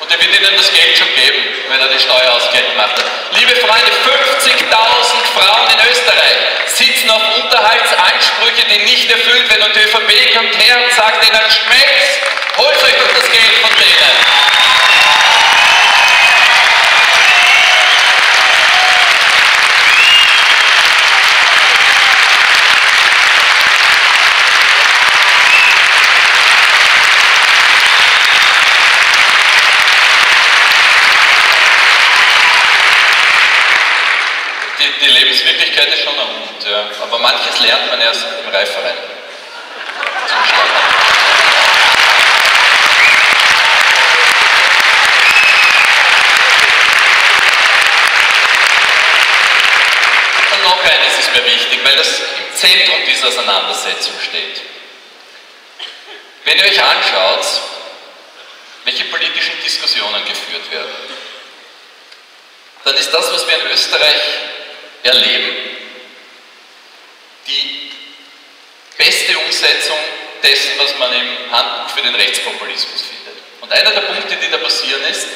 Und der wird ihnen das Geld schon geben, wenn er die Steuer aus Geld macht. Liebe Freunde, fünfzigtausend Frauen in Österreich sitzen auf Unterhaltsansprüche, die nicht erfüllt werden. Und die ÖVP kommt her und sagt ihnen, schmeckt's, holt euch doch das Geld von denen. Die Lebenswirklichkeit ist schon ein Hund, ja. Aber manches lernt man erst im Reiferen. Zum Start. Und noch eines ist mir wichtig, weil das im Zentrum dieser Auseinandersetzung steht. Wenn ihr euch anschaut, welche politischen Diskussionen geführt werden, dann ist das, was wir in Österreich erleben, die beste Umsetzung dessen, was man im Handbuch für den Rechtspopulismus findet. Und einer der Punkte, die da passieren, ist,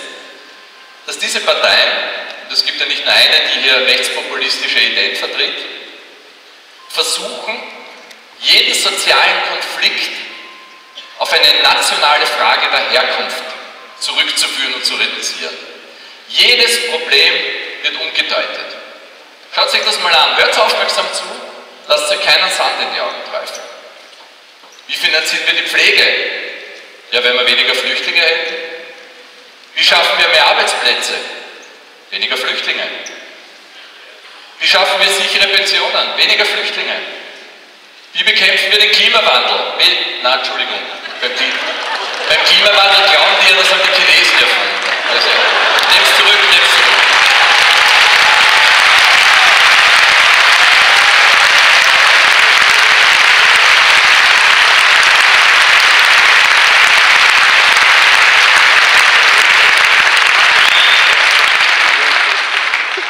dass diese Parteien, und es gibt ja nicht nur eine, die hier rechtspopulistische Ideen vertritt, versuchen, jeden sozialen Konflikt auf eine nationale Frage der Herkunft zurückzuführen und zu reduzieren. Jedes Problem wird umgedeutet. Schaut euch das mal an, hört aufmerksam zu, lasst euch keinen Sand in die Augen treiben. Wie finanzieren wir die Pflege? Ja, wenn wir weniger Flüchtlinge hätten. Wie schaffen wir mehr Arbeitsplätze? Weniger Flüchtlinge. Wie schaffen wir sichere Pensionen? Weniger Flüchtlinge. Wie bekämpfen wir den Klimawandel? Wie, na, Entschuldigung, beim, beim Klimawandel glauben die ja, das haben die Chinesen erfunden. Also, nehm's zurück, nehm's zurück.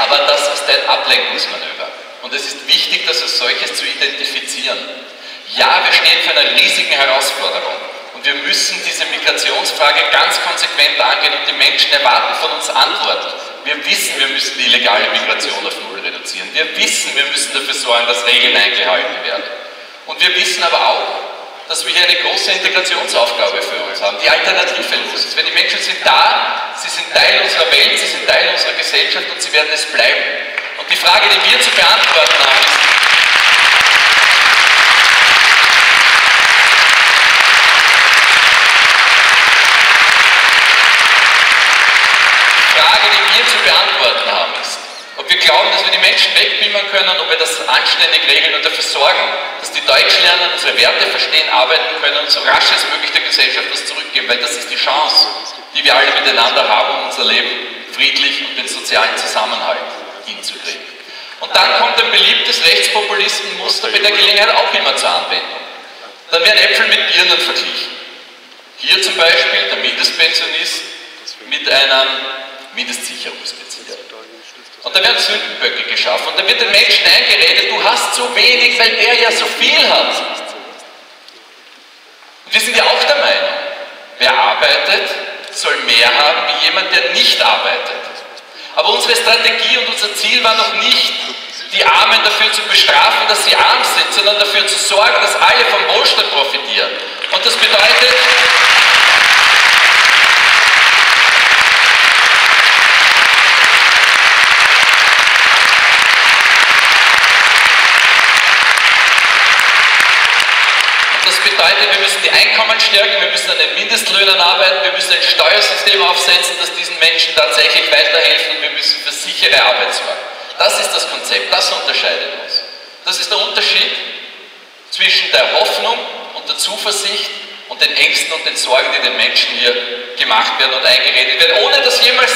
Aber das ist ein Ablenkungsmanöver. Und es ist wichtig, das als solches zu identifizieren. Ja, wir stehen vor einer riesigen Herausforderung. Und wir müssen diese Migrationsfrage ganz konsequent angehen und die Menschen erwarten von uns Antworten. Wir wissen, wir müssen die illegale Migration auf Null reduzieren. Wir wissen, wir müssen dafür sorgen, dass Regeln eingehalten werden. Und wir wissen aber auch, dass wir hier eine große Integrationsaufgabe für uns haben, die alternativlos ist. Weil die Menschen sind da, sie sind Teil unserer Welt, sie sind Teil unserer Gesellschaft und sie werden es bleiben. Und die Frage, die wir zu beantworten haben, ist, glauben, dass wir die Menschen wegbimmern können, ob wir das anständig regeln und dafür sorgen, dass die Deutsch lernen, unsere Werte verstehen, arbeiten können und so rasch als möglich der Gesellschaft was zurückgeben, weil das ist die Chance, die wir alle miteinander haben, um unser Leben friedlich und den sozialen Zusammenhalt hinzukriegen. Und dann kommt ein beliebtes Rechtspopulistenmuster bei der Gelegenheit auch immer zur Anwendung. Dann werden Äpfel mit Birnen verglichen. Hier zum Beispiel der Mindestpensionist mit einem Mindestsicherungspräsident. Und da werden Sündenböcke geschaffen und da wird den Menschen eingeredet, du hast so wenig, weil der ja so viel hat. Und wir sind ja auch der Meinung, wer arbeitet, soll mehr haben wie jemand, der nicht arbeitet. Aber unsere Strategie und unser Ziel war noch nicht, die Armen dafür zu bestrafen, dass sie arm sind, sondern dafür zu sorgen, dass alle vom Wohlstand profitieren. Und das bedeutet... bedeutet, wir müssen die Einkommen stärken, wir müssen an den Mindestlöhnen arbeiten, wir müssen ein Steuersystem aufsetzen, das diesen Menschen tatsächlich weiterhilft und wir müssen für sichere Arbeit sorgen. Das ist das Konzept, das unterscheidet uns. Das ist der Unterschied zwischen der Hoffnung und der Zuversicht und den Ängsten und den Sorgen, die den Menschen hier gemacht werden und eingeredet werden, ohne dass jemals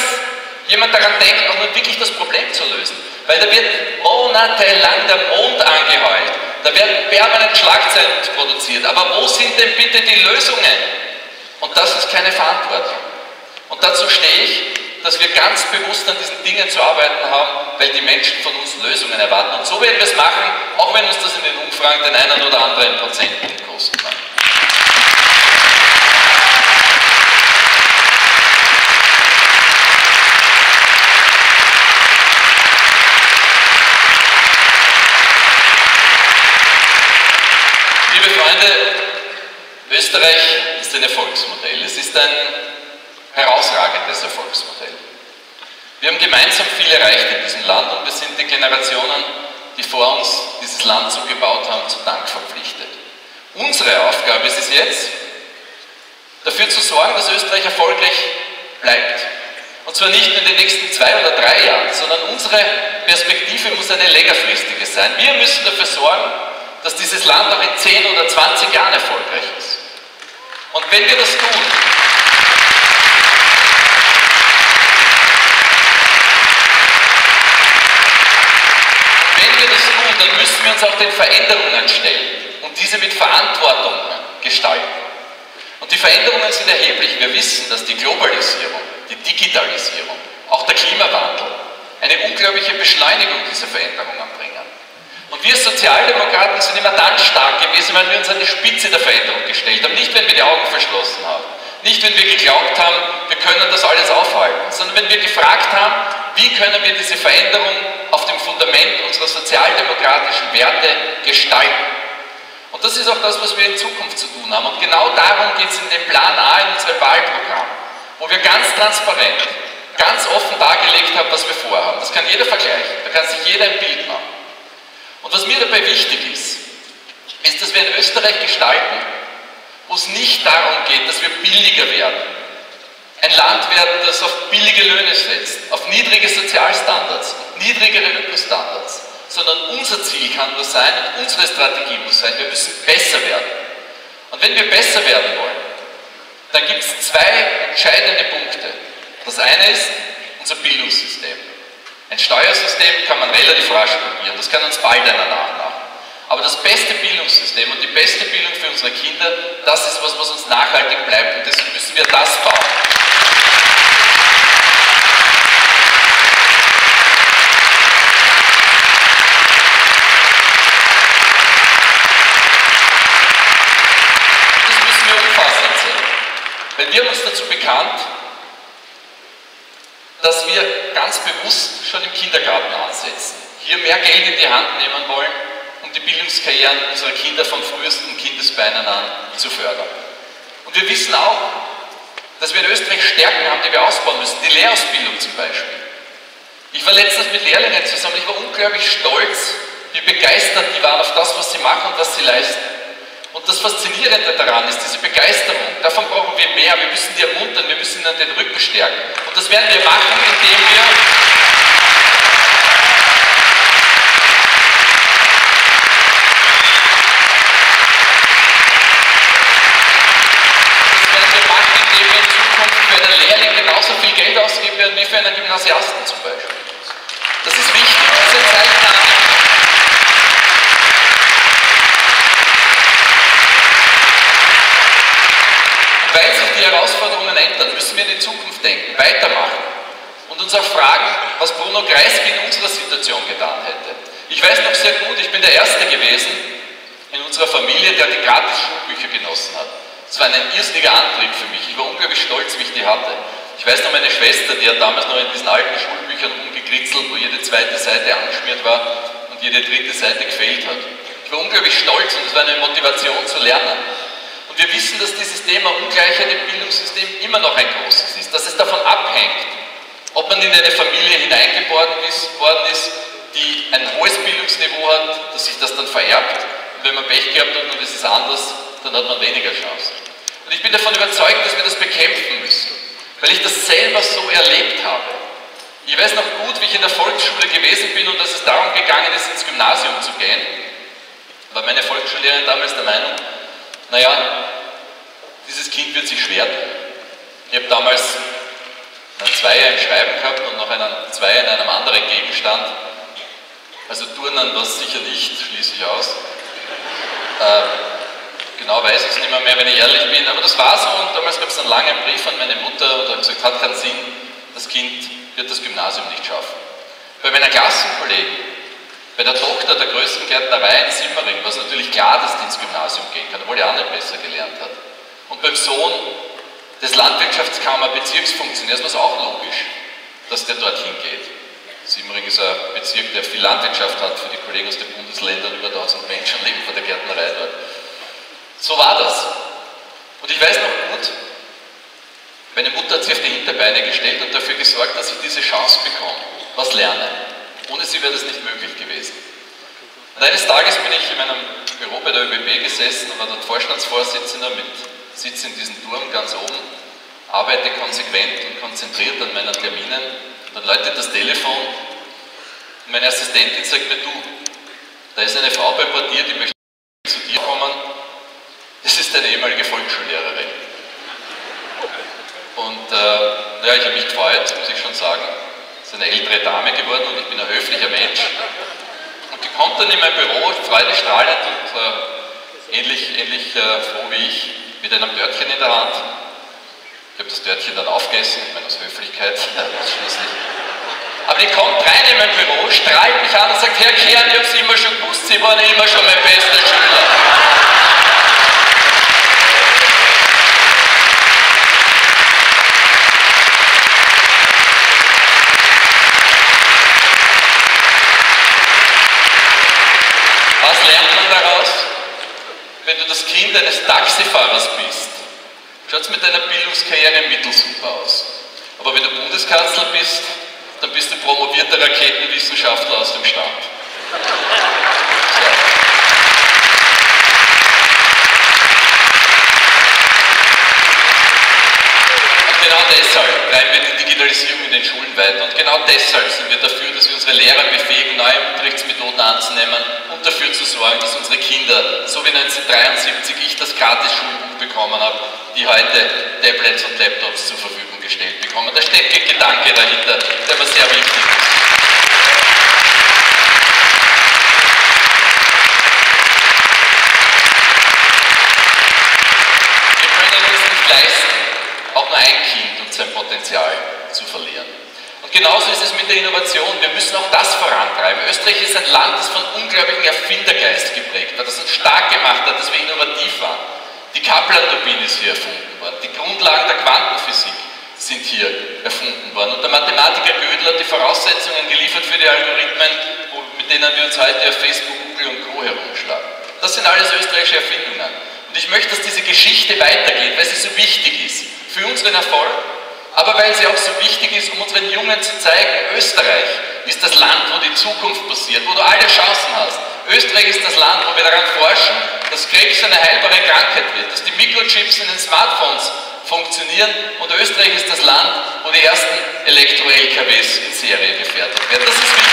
jemand daran denkt, auch nur wirklich das Problem zu lösen. Weil da wird monatelang der Mond angeheuert, da werden permanent Schlagzeilen produziert. Aber wo sind denn bitte die Lösungen? Und das ist keine Verantwortung. Und dazu stehe ich, dass wir ganz bewusst an diesen Dingen zu arbeiten haben, weil die Menschen von uns Lösungen erwarten. Und so werden wir es machen, auch wenn uns das in den Umfragen den einen oder anderen Prozenten kosten kann. Liebe Freunde, Österreich ist ein Erfolgsmodell. Es ist ein herausragendes Erfolgsmodell. Wir haben gemeinsam viel erreicht in diesem Land und wir sind den Generationen, die vor uns dieses Land so gebaut haben, zu Dank verpflichtet. Unsere Aufgabe ist es jetzt, dafür zu sorgen, dass Österreich erfolgreich bleibt. Und zwar nicht in den nächsten zwei oder drei Jahren, sondern unsere Perspektive muss eine längerfristige sein. Wir müssen dafür sorgen, dass dieses Land auch in zehn oder zwanzig Jahren erfolgreich ist. Und wenn wir das tun, dann müssen wir uns auch den Veränderungen stellen und diese mit Verantwortung gestalten. Und die Veränderungen sind erheblich. Wir wissen, dass die Globalisierung, die Digitalisierung, auch der Klimawandel eine unglaubliche Beschleunigung dieser Veränderungen bringen. Und wir Sozialdemokraten sind immer dann stark gewesen, wenn wir uns an die Spitze der Veränderung gestellt haben. Nicht, wenn wir die Augen verschlossen haben. Nicht, wenn wir geglaubt haben, wir können das alles aufhalten, sondern wenn wir gefragt haben, wie können wir diese Veränderung auf dem Fundament unserer sozialdemokratischen Werte gestalten. Und das ist auch das, was wir in Zukunft zu tun haben. Und genau darum geht es in dem Plan A in unserem Wahlprogramm, wo wir ganz transparent, ganz offen dargelegt haben, was wir vorhaben. Das kann jeder vergleichen, da kann sich jeder ein Bild machen. Und was mir dabei wichtig ist, ist, dass wir in Österreich gestalten, wo es nicht darum geht, dass wir billiger werden. Ein Land werden, das auf billige Löhne setzt, auf niedrige Sozialstandards, niedrigere Ökostandards, sondern unser Ziel kann nur sein und unsere Strategie muss sein, wir müssen besser werden. Und wenn wir besser werden wollen, dann gibt es zwei entscheidende Punkte. Das eine ist unser Bildungssystem. Ein Steuersystem kann man relativ rasch probieren, das kann uns bald einer nachmachen. Aber das beste Bildungssystem und die beste Bildung für unsere Kinder, das ist was, was uns nachhaltig bleibt und deswegen müssen wir das bauen. Das müssen wir umfassend sehen. Weil wir haben uns dazu bekannt, dass wir ganz bewusst schon im Kindergarten ansetzen, hier mehr Geld in die Hand nehmen wollen, um die Bildungskarrieren unserer Kinder vom frühesten Kindesbeinen an zu fördern. Und wir wissen auch, dass wir in Österreich Stärken haben, die wir ausbauen müssen. Die Lehrausbildung zum Beispiel. Ich war letztens mit Lehrlingen zusammen, ich war unglaublich stolz, wie begeistert die waren auf das, was sie machen und was sie leisten. Und das Faszinierende daran ist diese Begeisterung. Davon brauchen wir mehr, wir müssen die ermuntern, wir müssen ihnen den Rücken stärken. Und das werden wir machen, indem wir... wie für einen Gymnasiasten zum Beispiel. Das ist wichtig, das ist ein Zeichen an. Und weil sich die Herausforderungen ändern, müssen wir in die Zukunft denken, weitermachen und uns auch fragen, was Bruno Kreisky in unserer Situation getan hätte. Ich weiß noch sehr gut, ich bin der Erste gewesen in unserer Familie, der die gratis Schulbücher genossen hat. Das war ein irrsinniger Antrieb für mich. Ich war unglaublich stolz, wie ich die hatte. Ich weiß noch, meine Schwester, die hat damals noch in diesen alten Schulbüchern rumgekritzelt, wo jede zweite Seite angeschmiert war und jede dritte Seite gefehlt hat. Ich war unglaublich stolz und es war eine Motivation zu lernen. Und wir wissen, dass dieses Thema Ungleichheit im Bildungssystem immer noch ein großes ist, dass es davon abhängt, ob man in eine Familie hineingeboren ist, worden ist, die ein hohes Bildungsniveau hat, dass sich das dann vererbt. Und wenn man Pech gehabt hat und es ist anders, dann hat man weniger Chancen. Und ich bin davon überzeugt, dass wir das bekämpfen müssen. Weil ich das selber so erlebt habe. Ich weiß noch gut, wie ich in der Volksschule gewesen bin und dass es darum gegangen ist, ins Gymnasium zu gehen. War meine Volksschullehrerin damals der Meinung, naja, Dieses Kind wird sich schwer tun. Ich habe damals einen Zweier im Schreiben gehabt und noch einen Zweier in einem anderen Gegenstand. Also Turnen das sicher nicht, schließe ich aus. Äh, genau weiß ich es nicht mehr, mehr, wenn ich ehrlich bin, aber das war so. Und damals gab es einen langen Brief an meine Mutter und habe gesagt, hat keinen Sinn, das Kind wird das Gymnasium nicht schaffen. Bei meiner Klassenkollegin, bei der Tochter der größten Gärtnerei in Simmering, war es natürlich klar, dass die ins Gymnasium gehen kann, obwohl die auch nicht besser gelernt hat. Und beim Sohn des Landwirtschaftskammer-Bezirksfunktionärs war es auch logisch, dass der dorthin geht. Simmering ist ein Bezirk, der viel Landwirtschaft hat, für die Kollegen aus den Bundesländern, über tausend Menschen leben von der Gärtnerei dort. So war das. Und ich weiß noch gut, meine Mutter hat sich auf die Hinterbeine gestellt und dafür gesorgt, dass ich diese Chance bekomme, was lerne. Ohne sie wäre das nicht möglich gewesen. Und eines Tages bin ich in meinem Büro bei der Ö B B gesessen und war dort Vorstandsvorsitzender mit Sitz in diesem Turm ganz oben, arbeite konsequent und konzentriert an meinen Terminen. Dann läutet das Telefon und meine Assistentin sagt mir, du, da ist eine Frau beim Portier, die möchte zu dir kommen. Das ist deine ehemalige Volksschullehrerin. Und äh, ja, ich habe mich gefreut, muss ich schon sagen. Das ist eine ältere Dame geworden und ich bin ein höflicher Mensch. Und die kommt dann in mein Büro, freudestrahlend und äh, ähnlich, ähnlich äh, froh wie ich, mit einem Dörtchen in der Hand. Ich habe das Dörtchen dann aufgegessen, ich meine aus Höflichkeit, schließlich. Aber die kommt rein in mein Büro, strahlt mich an und sagt, Herr Kern, ich habe Sie immer schon gewusst, Sie waren immer schon mein bester Schüler. Wenn du das Kind eines Taxifahrers bist, schaut es mit deiner Bildungskarriere mittelsuper aus. Aber wenn du Bundeskanzler bist, dann bist du promovierter Raketenwissenschaftler aus dem Stand. Und genau deshalb treiben wir die Digitalisierung in den Schulen weiter. Und genau deshalb sind wir dafür, dass wir unsere Lehrer befähigen, neue Unterrichtsmethoden anzunehmen. Dafür zu sorgen, dass unsere Kinder, so wie neunzehnhundertdreiundsiebzig ich das Gratis-Schulbuch bekommen habe, die heute Tablets und Laptops zur Verfügung gestellt bekommen. Da steckt ein Gedanke dahinter, der mir sehr wichtig ist. Wir können uns nicht leisten, auch nur ein Kind und sein Potenzial zu verlieren. Und genauso ist es mit der Innovation. Wir müssen auch das vorantreiben. Österreich ist ein Land, das von unglaublichem Erfindergeist geprägt war, das uns stark gemacht hat, dass wir innovativ waren. Die Kaplan-Turbine ist hier erfunden worden. Die Grundlagen der Quantenphysik sind hier erfunden worden. Und der Mathematiker Gödel hat die Voraussetzungen geliefert für die Algorithmen, mit denen wir uns heute auf Facebook, Google und Co. herumschlagen. Das sind alles österreichische Erfindungen. Und ich möchte, dass diese Geschichte weitergeht, weil sie so wichtig ist für unseren Erfolg, aber weil sie auch so wichtig ist, um unseren Jungen zu zeigen, Österreich ist das Land, wo die Zukunft passiert, wo du alle Chancen hast. Österreich ist das Land, wo wir daran forschen, dass Krebs eine heilbare Krankheit wird, dass die Mikrochips in den Smartphones funktionieren und Österreich ist das Land, wo die ersten Elektro-L K Ws in Serie gefertigt werden. Das ist wichtig.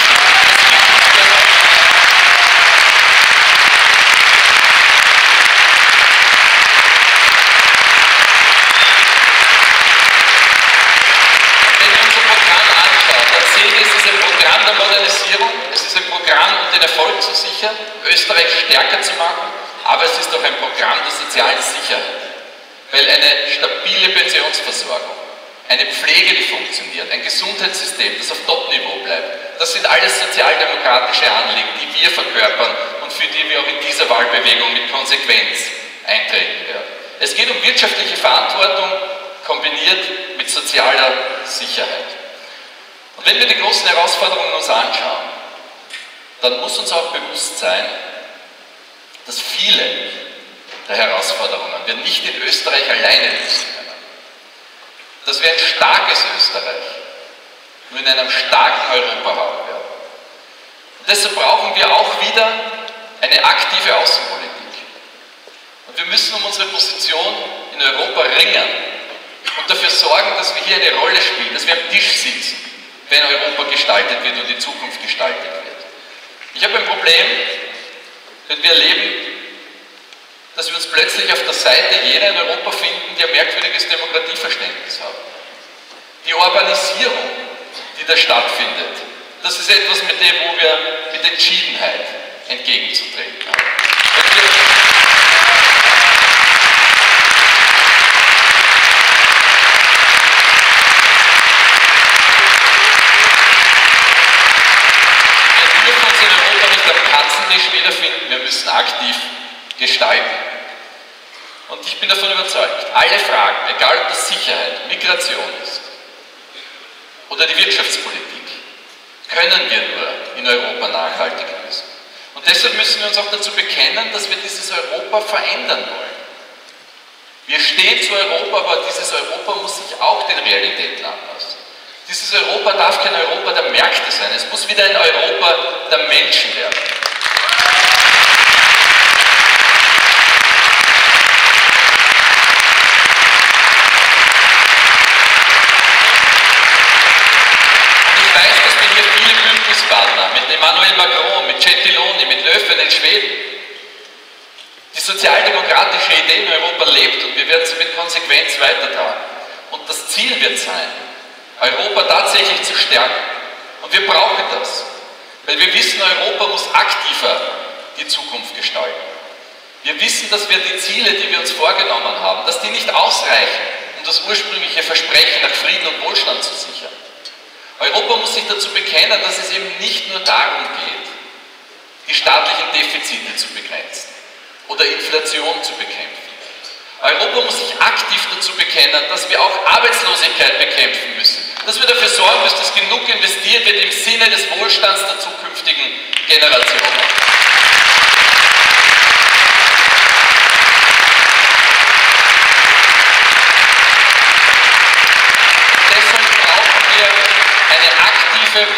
Österreich stärker zu machen, aber es ist auch ein Programm der sozialen Sicherheit. Weil eine stabile Pensionsversorgung, eine Pflege, die funktioniert, ein Gesundheitssystem, das auf Top-Niveau bleibt, das sind alles sozialdemokratische Anliegen, die wir verkörpern und für die wir auch in dieser Wahlbewegung mit Konsequenz eintreten werden. Es geht um wirtschaftliche Verantwortung, kombiniert mit sozialer Sicherheit. Und wenn wir die großen Herausforderungen uns anschauen, dann muss uns auch bewusst sein, dass viele der Herausforderungen wir nicht in Österreich alleine lösen können. Dass wir ein starkes Österreich nur in einem starken Europa haben werden. Und deshalb brauchen wir auch wieder eine aktive Außenpolitik. Und wir müssen um unsere Position in Europa ringen und dafür sorgen, dass wir hier eine Rolle spielen, dass wir am Tisch sitzen, wenn Europa gestaltet wird und die Zukunft gestaltet wird. Ich habe ein Problem, denn wir erleben dass wir uns plötzlich auf der Seite jener in Europa finden, die ein merkwürdiges Demokratieverständnis haben. Die Urbanisierung, die da stattfindet, das ist etwas, mit dem wo wir mit Entschiedenheit entgegenzutreten haben. Wir dürfen uns in Europa nicht am Katzentisch wiederfinden, wir müssen aktiv gestalten. Und ich bin davon überzeugt, alle Fragen, egal ob das Sicherheit, Migration ist oder die Wirtschaftspolitik, können wir nur in Europa nachhaltig lösen. Und deshalb müssen wir uns auch dazu bekennen, dass wir dieses Europa verändern wollen. Wir stehen zu Europa, aber dieses Europa muss sich auch den Realitäten anpassen. Dieses Europa darf kein Europa der Märkte sein, es muss wieder ein Europa der Menschen werden. Macron, mit Gentiloni, mit Löfven in Schweden. Die sozialdemokratische Idee in Europa lebt und wir werden sie mit Konsequenz weitertragen. Und das Ziel wird sein, Europa tatsächlich zu stärken. Und wir brauchen das, weil wir wissen, Europa muss aktiver die Zukunft gestalten. Wir wissen, dass wir die Ziele, die wir uns vorgenommen haben, dass die nicht ausreichen, um das ursprüngliche Versprechen nach Frieden und Wohlstand zu sichern. Europa muss sich dazu bekennen, dass es eben nicht nur darum geht, die staatlichen Defizite zu begrenzen oder Inflation zu bekämpfen. Europa muss sich aktiv dazu bekennen, dass wir auch Arbeitslosigkeit bekämpfen müssen, dass wir dafür sorgen müssen, dass genug investiert wird im Sinne des Wohlstands der zukünftigen Generationen.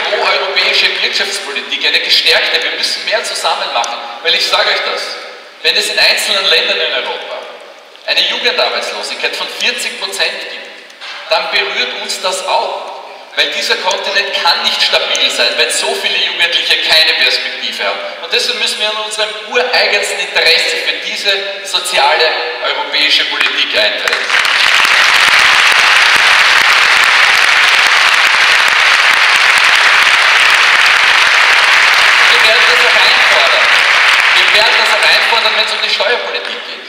Pro-europäische Wirtschaftspolitik, eine gestärkte, wir müssen mehr zusammen machen, weil ich sage euch das, wenn es in einzelnen Ländern in Europa eine Jugendarbeitslosigkeit von vierzig Prozent gibt, dann berührt uns das auch, weil dieser Kontinent kann nicht stabil sein, weil so viele Jugendliche keine Perspektive haben. Und deshalb müssen wir in unserem ureigensten Interesse für diese soziale europäische Politik eintreten. Wenn es um die Steuerpolitik geht.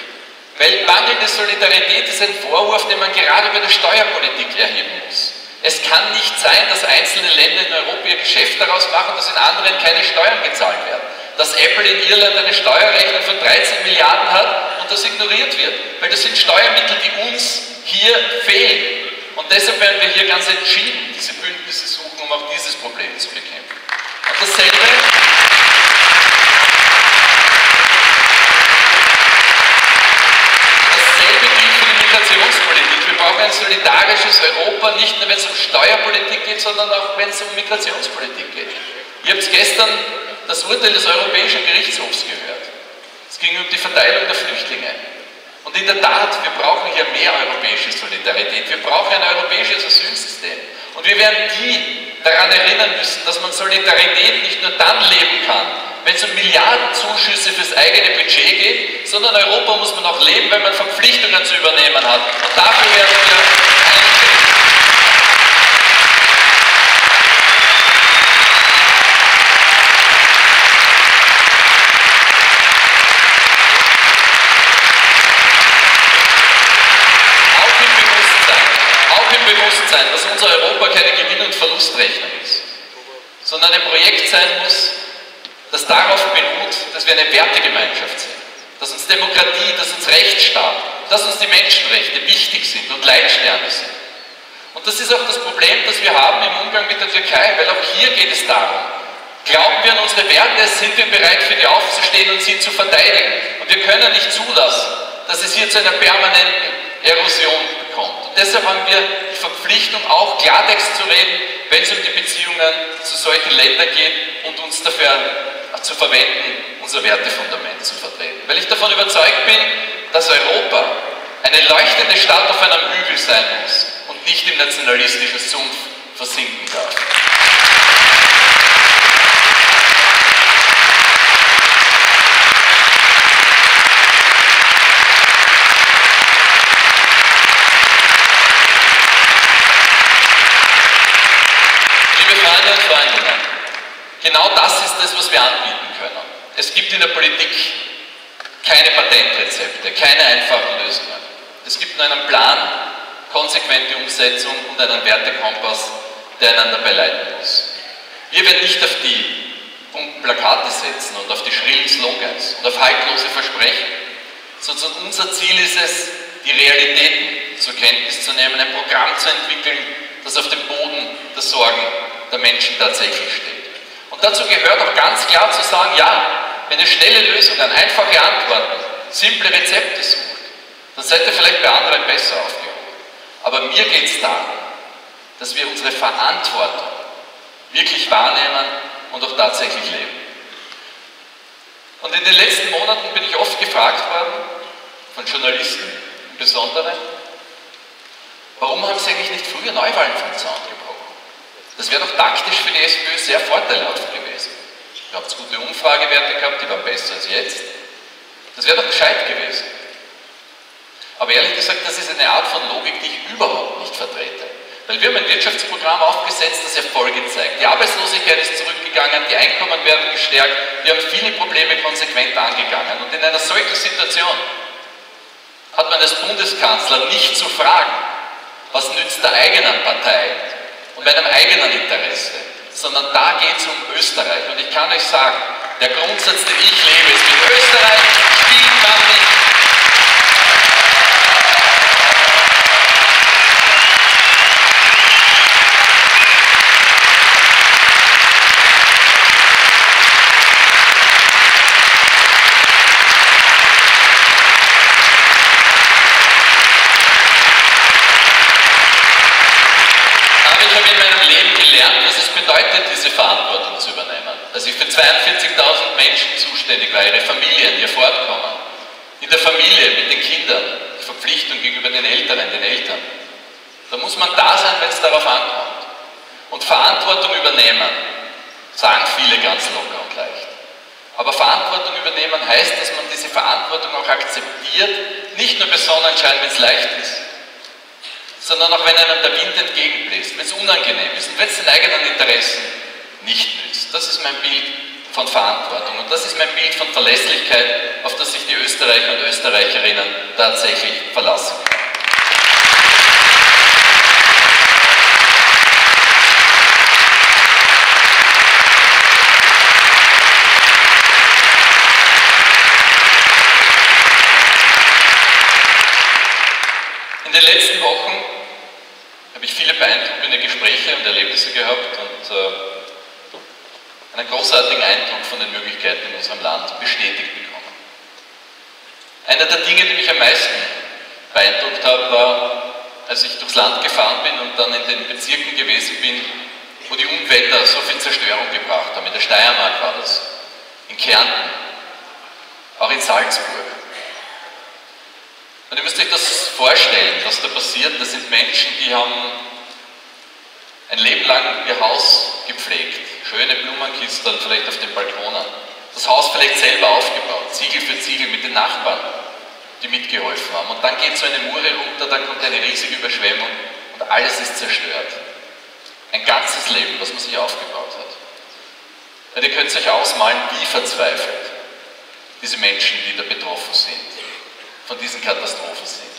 Weil mangelnde Solidarität ist ein Vorwurf, den man gerade bei der Steuerpolitik erheben muss. Es kann nicht sein, dass einzelne Länder in Europa ihr Geschäft daraus machen, dass in anderen keine Steuern gezahlt werden. Dass Apple in Irland eine Steuerrechnung von dreizehn Milliarden hat und das ignoriert wird. Weil das sind Steuermittel, die uns hier fehlen. Und deshalb werden wir hier ganz entschieden diese Bündnisse suchen, um auch dieses Problem zu bekämpfen. Und dasselbe... Wir brauchen ein solidarisches Europa, nicht nur wenn es um Steuerpolitik geht, sondern auch wenn es um Migrationspolitik geht. Ihr habt gestern das Urteil des Europäischen Gerichtshofs gehört. Es ging um die Verteilung der Flüchtlinge. Und in der Tat, wir brauchen hier mehr europäische Solidarität. Wir brauchen ein europäisches Asylsystem. Und wir werden die daran erinnern müssen, dass man Solidarität nicht nur dann leben kann, wenn es um Milliardenzuschüsse fürs eigene Budget geht, sondern Europa muss man auch leben, wenn man Verpflichtungen zu übernehmen hat. Und dafür werden wir einstehen. Auch im Bewusstsein, auch im Bewusstsein, dass unser Europa keine Gewinn- und Verlustrechnung ist, sondern ein Projekt sein muss, das darauf beruht, dass wir eine Wertegemeinschaft sind, dass uns Demokratie, dass uns Rechtsstaat, dass uns die Menschenrechte wichtig sind und Leitsterne sind. Und das ist auch das Problem, das wir haben im Umgang mit der Türkei, weil auch hier geht es darum, glauben wir an unsere Werte, sind wir bereit, für die aufzustehen und sie zu verteidigen. Und wir können nicht zulassen, dass es hier zu einer permanenten Erosion kommt. Und deshalb haben wir die Verpflichtung, auch Klartext zu reden, wenn es um die Beziehungen zu solchen Ländern geht und uns dafür zu verwenden, unser Wertefundament zu vertreten. Weil ich davon überzeugt bin, dass Europa eine leuchtende Stadt auf einem Hügel sein muss und nicht im nationalistischen Sumpf versinken darf. Genau das ist das, was wir anbieten können. Es gibt in der Politik keine Patentrezepte, keine einfachen Lösungen. Es gibt nur einen Plan, konsequente Umsetzung und einen Wertekompass, der einander beleiten muss. Wir werden nicht auf die bunten Plakate setzen und auf die schrillen Slogans und auf haltlose Versprechen, sondern unser Ziel ist es, die Realitäten zur Kenntnis zu nehmen, ein Programm zu entwickeln, das auf dem Boden der Sorgen der Menschen tatsächlich steht. Und dazu gehört auch ganz klar zu sagen, ja, wenn ihr schnelle Lösungen, einfache Antworten, simple Rezepte sucht, dann seid ihr vielleicht bei anderen besser aufgehoben. Aber mir geht es darum, dass wir unsere Verantwortung wirklich wahrnehmen und auch tatsächlich leben. Und in den letzten Monaten bin ich oft gefragt worden, von Journalisten im Besonderen, warum haben sie eigentlich nicht früher Neuwahlen vom Zaun gebrochen? Das wäre doch taktisch für die SPÖ sehr vorteilhaft gewesen. Ihr habt gute Umfragewerte gehabt, die waren besser als jetzt. Das wäre doch gescheit gewesen. Aber ehrlich gesagt, das ist eine Art von Logik, die ich überhaupt nicht vertrete. Weil wir haben ein Wirtschaftsprogramm aufgesetzt, das Erfolge zeigt. Die Arbeitslosigkeit ist zurückgegangen, die Einkommen werden gestärkt, wir haben viele Probleme konsequent angegangen. Und in einer solchen Situation hat man als Bundeskanzler nicht zu fragen, was nützt der eigenen Partei und meinem eigenen Interesse, sondern da geht es um Österreich. Und ich kann euch sagen, der Grundsatz, den ich lebe, ist mit Österreich spielt man nicht. Ihre Familien, ihr Fortkommen, in der Familie, mit den Kindern, die Verpflichtung gegenüber den Eltern, den Eltern. Da muss man da sein, wenn es darauf ankommt. Und Verantwortung übernehmen, sagen viele ganz locker und leicht. Aber Verantwortung übernehmen heißt, dass man diese Verantwortung auch akzeptiert, nicht nur bei Sonnenschein, wenn es leicht ist, sondern auch wenn einem der Wind entgegenbläst, wenn es unangenehm ist und wenn es den eigenen Interessen nicht nützt. Das ist mein Bild von Verantwortung. Und das ist mein Bild von Verlässlichkeit, auf das sich die Österreicher und Österreicherinnen tatsächlich verlassen können. In den letzten Wochen habe ich viele beeindruckende Gespräche und Erlebnisse gehabt und äh, einen großartigen Eindruck von den Möglichkeiten in unserem Land bestätigt bekommen. Einer der Dinge, die mich am meisten beeindruckt hat, war, als ich durchs Land gefahren bin und dann in den Bezirken gewesen bin, wo die Unwetter so viel Zerstörung gebracht haben. In der Steiermark war das, in Kärnten, auch in Salzburg. Und ihr müsst euch das vorstellen, was da passiert. Das sind Menschen, die haben ein Leben lang ihr Haus gepflegt. Schöne Blumenkisten vielleicht auf den Balkonen. Das Haus vielleicht selber aufgebaut, Ziegel für Ziegel mit den Nachbarn, die mitgeholfen haben. Und dann geht so eine Mure runter, dann kommt eine riesige Überschwemmung und alles ist zerstört. Ein ganzes Leben, was man sich aufgebaut hat. Und ihr könnt euch ausmalen, wie verzweifelt diese Menschen, die da betroffen sind, von diesen Katastrophen sind.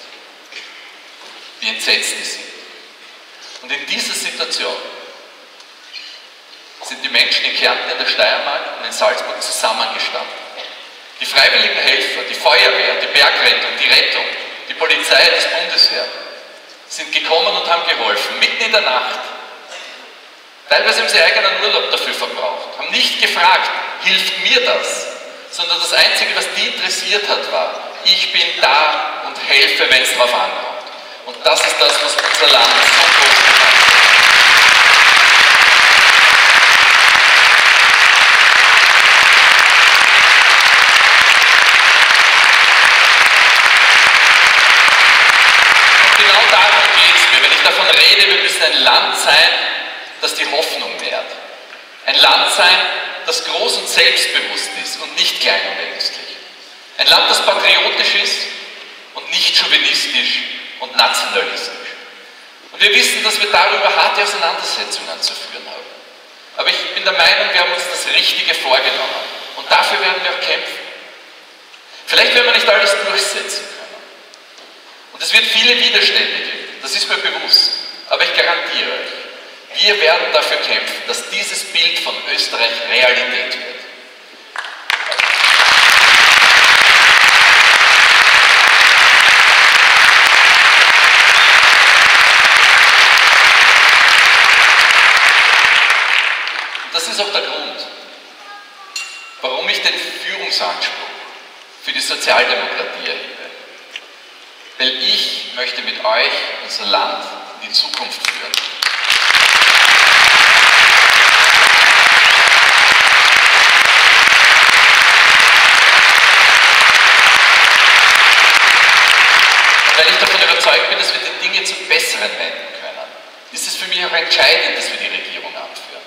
Wie entsetzt die sind. Und in dieser Situation sind die Menschen in Kärnten, in der Steiermark und in Salzburg zusammengestanden. Die freiwilligen Helfer, die Feuerwehr, die Bergrettung, die Rettung, die Polizei, das Bundesheer sind gekommen und haben geholfen, mitten in der Nacht. Teilweise haben sie eigenen Urlaub dafür verbraucht, haben nicht gefragt, hilft mir das, sondern das Einzige, was die interessiert hat, war, ich bin da und helfe, wenn es drauf ankommt. Und das ist das, was unser Land so groß gemacht hat. Ein Land sein, das die Hoffnung nährt. Ein Land sein, das groß und selbstbewusst ist und nicht klein und ängstlich. Ein Land, das patriotisch ist und nicht chauvinistisch und nationalistisch. Und wir wissen, dass wir darüber harte Auseinandersetzungen zu führen haben. Aber ich bin der Meinung, wir haben uns das Richtige vorgenommen. Und dafür werden wir auch kämpfen. Vielleicht werden wir nicht alles durchsetzen können. Und es wird viele Widerstände geben. Das ist mir bewusst. Aber ich garantiere euch, wir werden dafür kämpfen, dass dieses Bild von Österreich Realität wird. Das ist auch der Grund, warum ich den Führungsanspruch für die Sozialdemokratie erhebe. Weil ich möchte mit euch unser Land in die Zukunft führen. Und weil ich davon überzeugt bin, dass wir die Dinge zum Besseren wenden können, ist es für mich auch entscheidend, dass wir die Regierung anführen.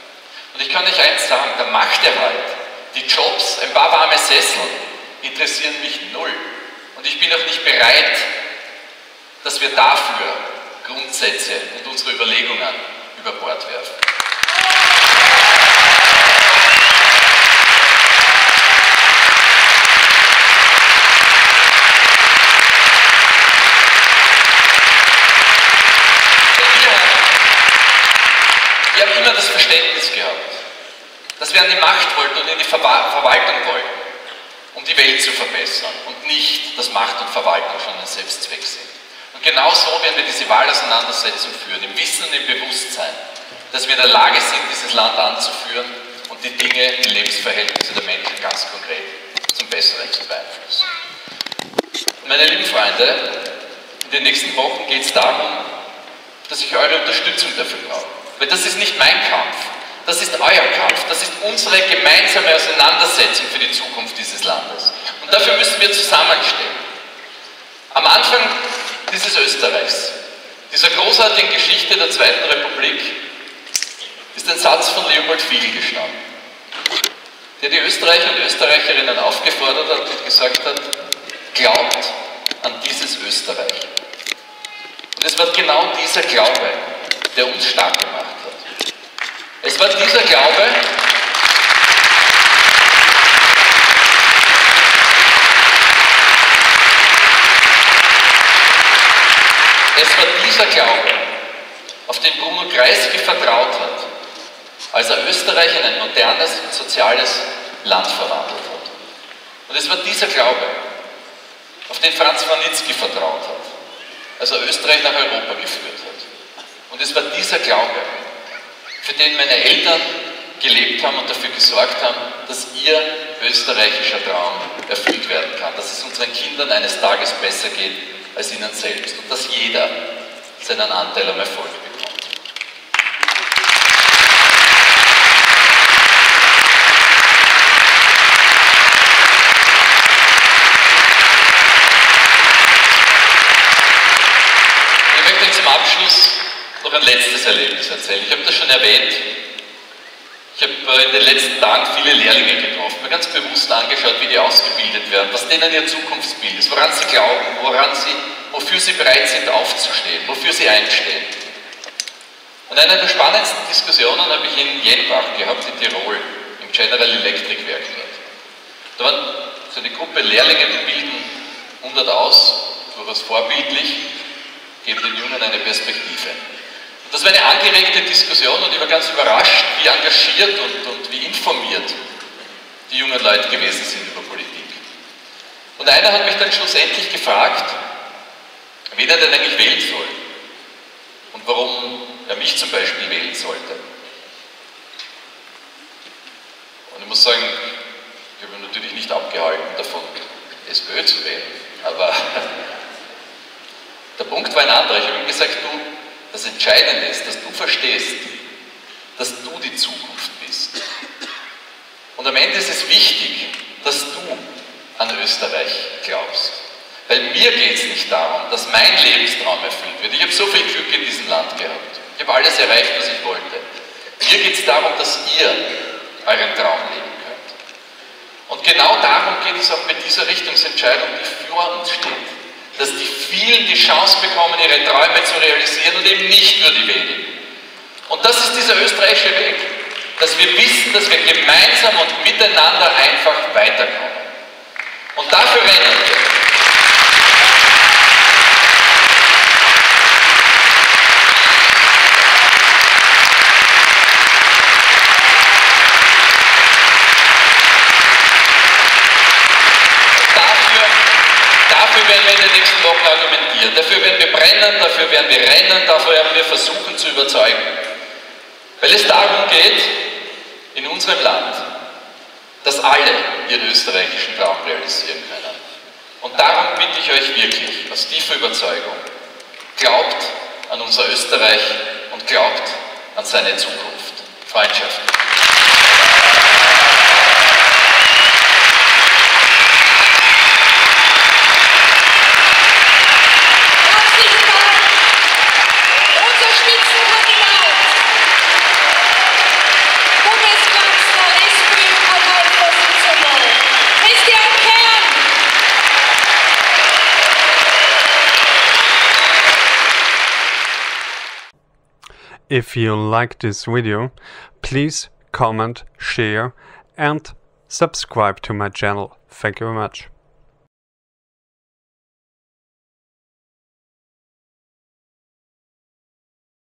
Und ich kann euch eins sagen, der Machterhalt, die Jobs, ein paar warme Sessel interessieren mich null. Und ich bin auch nicht bereit, dass wir dafür Grundsätze und unsere Überlegungen über Bord werfen. Wir haben immer das Verständnis gehabt, dass wir an die Macht wollten und in die Verwa- Verwaltung wollten, um die Welt zu verbessern und nicht, dass Macht und Verwaltung schon ein Selbstzweck sind. Und genau so werden wir diese Wahlauseinandersetzung führen, im Wissen und im Bewusstsein, dass wir in der Lage sind, dieses Land anzuführen und die Dinge, die Lebensverhältnisse der Menschen ganz konkret zum Besseren zu beeinflussen. Meine lieben Freunde, in den nächsten Wochen geht es darum, dass ich eure Unterstützung dafür brauche. Weil das ist nicht mein Kampf, das ist euer Kampf, das ist unsere gemeinsame Auseinandersetzung für die Zukunft dieses Landes. Und dafür müssen wir zusammenstehen. Am Anfang dieses Österreichs, dieser großartigen Geschichte der Zweiten Republik, ist ein Satz von Leopold Figl gestanden, der die Österreicher und Österreicherinnen aufgefordert hat und gesagt hat, glaubt an dieses Österreich. Und es war genau dieser Glaube, der uns stark gemacht hat. Es war dieser Glaube, es war dieser Glaube, auf den Bruno Kreisky vertraut hat, als er Österreich in ein modernes und soziales Land verwandelt hat. Und es war dieser Glaube, auf den Franz Vranitzky vertraut hat, als er Österreich nach Europa geführt hat. Und es war dieser Glaube, für den meine Eltern gelebt haben und dafür gesorgt haben, dass ihr österreichischer Traum erfüllt werden kann, dass es unseren Kindern eines Tages besser geht als ihnen selbst und dass jeder seinen Anteil am Erfolg bekommt. Ich möchte jetzt zum Abschluss noch ein letztes Erlebnis erzählen. Ich habe das schon erwähnt. Ich habe in den letzten Tagen viele Lehrlinge getroffen, mir ganz bewusst angeschaut, wie die ausgebildet werden, was denen ihr Zukunftsbild ist, woran sie glauben, woran sie, wofür sie bereit sind aufzustehen, wofür sie einstehen. Und eine der spannendsten Diskussionen habe ich in Jenbach gehabt, in Tirol, im General Electric Werk dort. Da waren so eine Gruppe Lehrlinge, die bilden hundert aus, durchaus vorbildlich, geben den Jungen eine Perspektive. Das war eine angeregte Diskussion und ich war ganz überrascht, wie engagiert und, und wie informiert die jungen Leute gewesen sind über Politik. Und einer hat mich dann schlussendlich gefragt, wen er denn eigentlich wählen soll und warum er mich zum Beispiel wählen sollte. Und ich muss sagen, ich habe mich natürlich nicht abgehalten davon, SPÖ zu wählen, aber der Punkt war ein anderer. Ich habe ihm gesagt, du, das Entscheidende ist, dass du verstehst, dass du die Zukunft bist. Und am Ende ist es wichtig, dass du an Österreich glaubst. Weil mir geht es nicht darum, dass mein Lebenstraum erfüllt wird. Ich habe so viel Glück in diesem Land gehabt. Ich habe alles erreicht, was ich wollte. Mir geht es darum, dass ihr euren Traum leben könnt. Und genau darum geht es auch mit dieser Richtungsentscheidung, die vor uns steht. Dass die vielen die Chance bekommen, ihre Träume zu realisieren und eben nicht nur die wenigen. Und das ist dieser österreichische Weg. dass wir wissen, dass wir gemeinsam und miteinander einfach weiterkommen. Und dafür rennen wir. Argumentieren. Dafür werden wir brennen, dafür werden wir rennen, dafür werden wir versuchen zu überzeugen. Weil es darum geht, in unserem Land, dass alle ihren österreichischen Traum realisieren können. Und darum bitte ich euch wirklich, aus tiefer Überzeugung, glaubt an unser Österreich und glaubt an seine Zukunft. Freundschaft. If you like this video, please comment, share and subscribe to my channel. Thank you very much.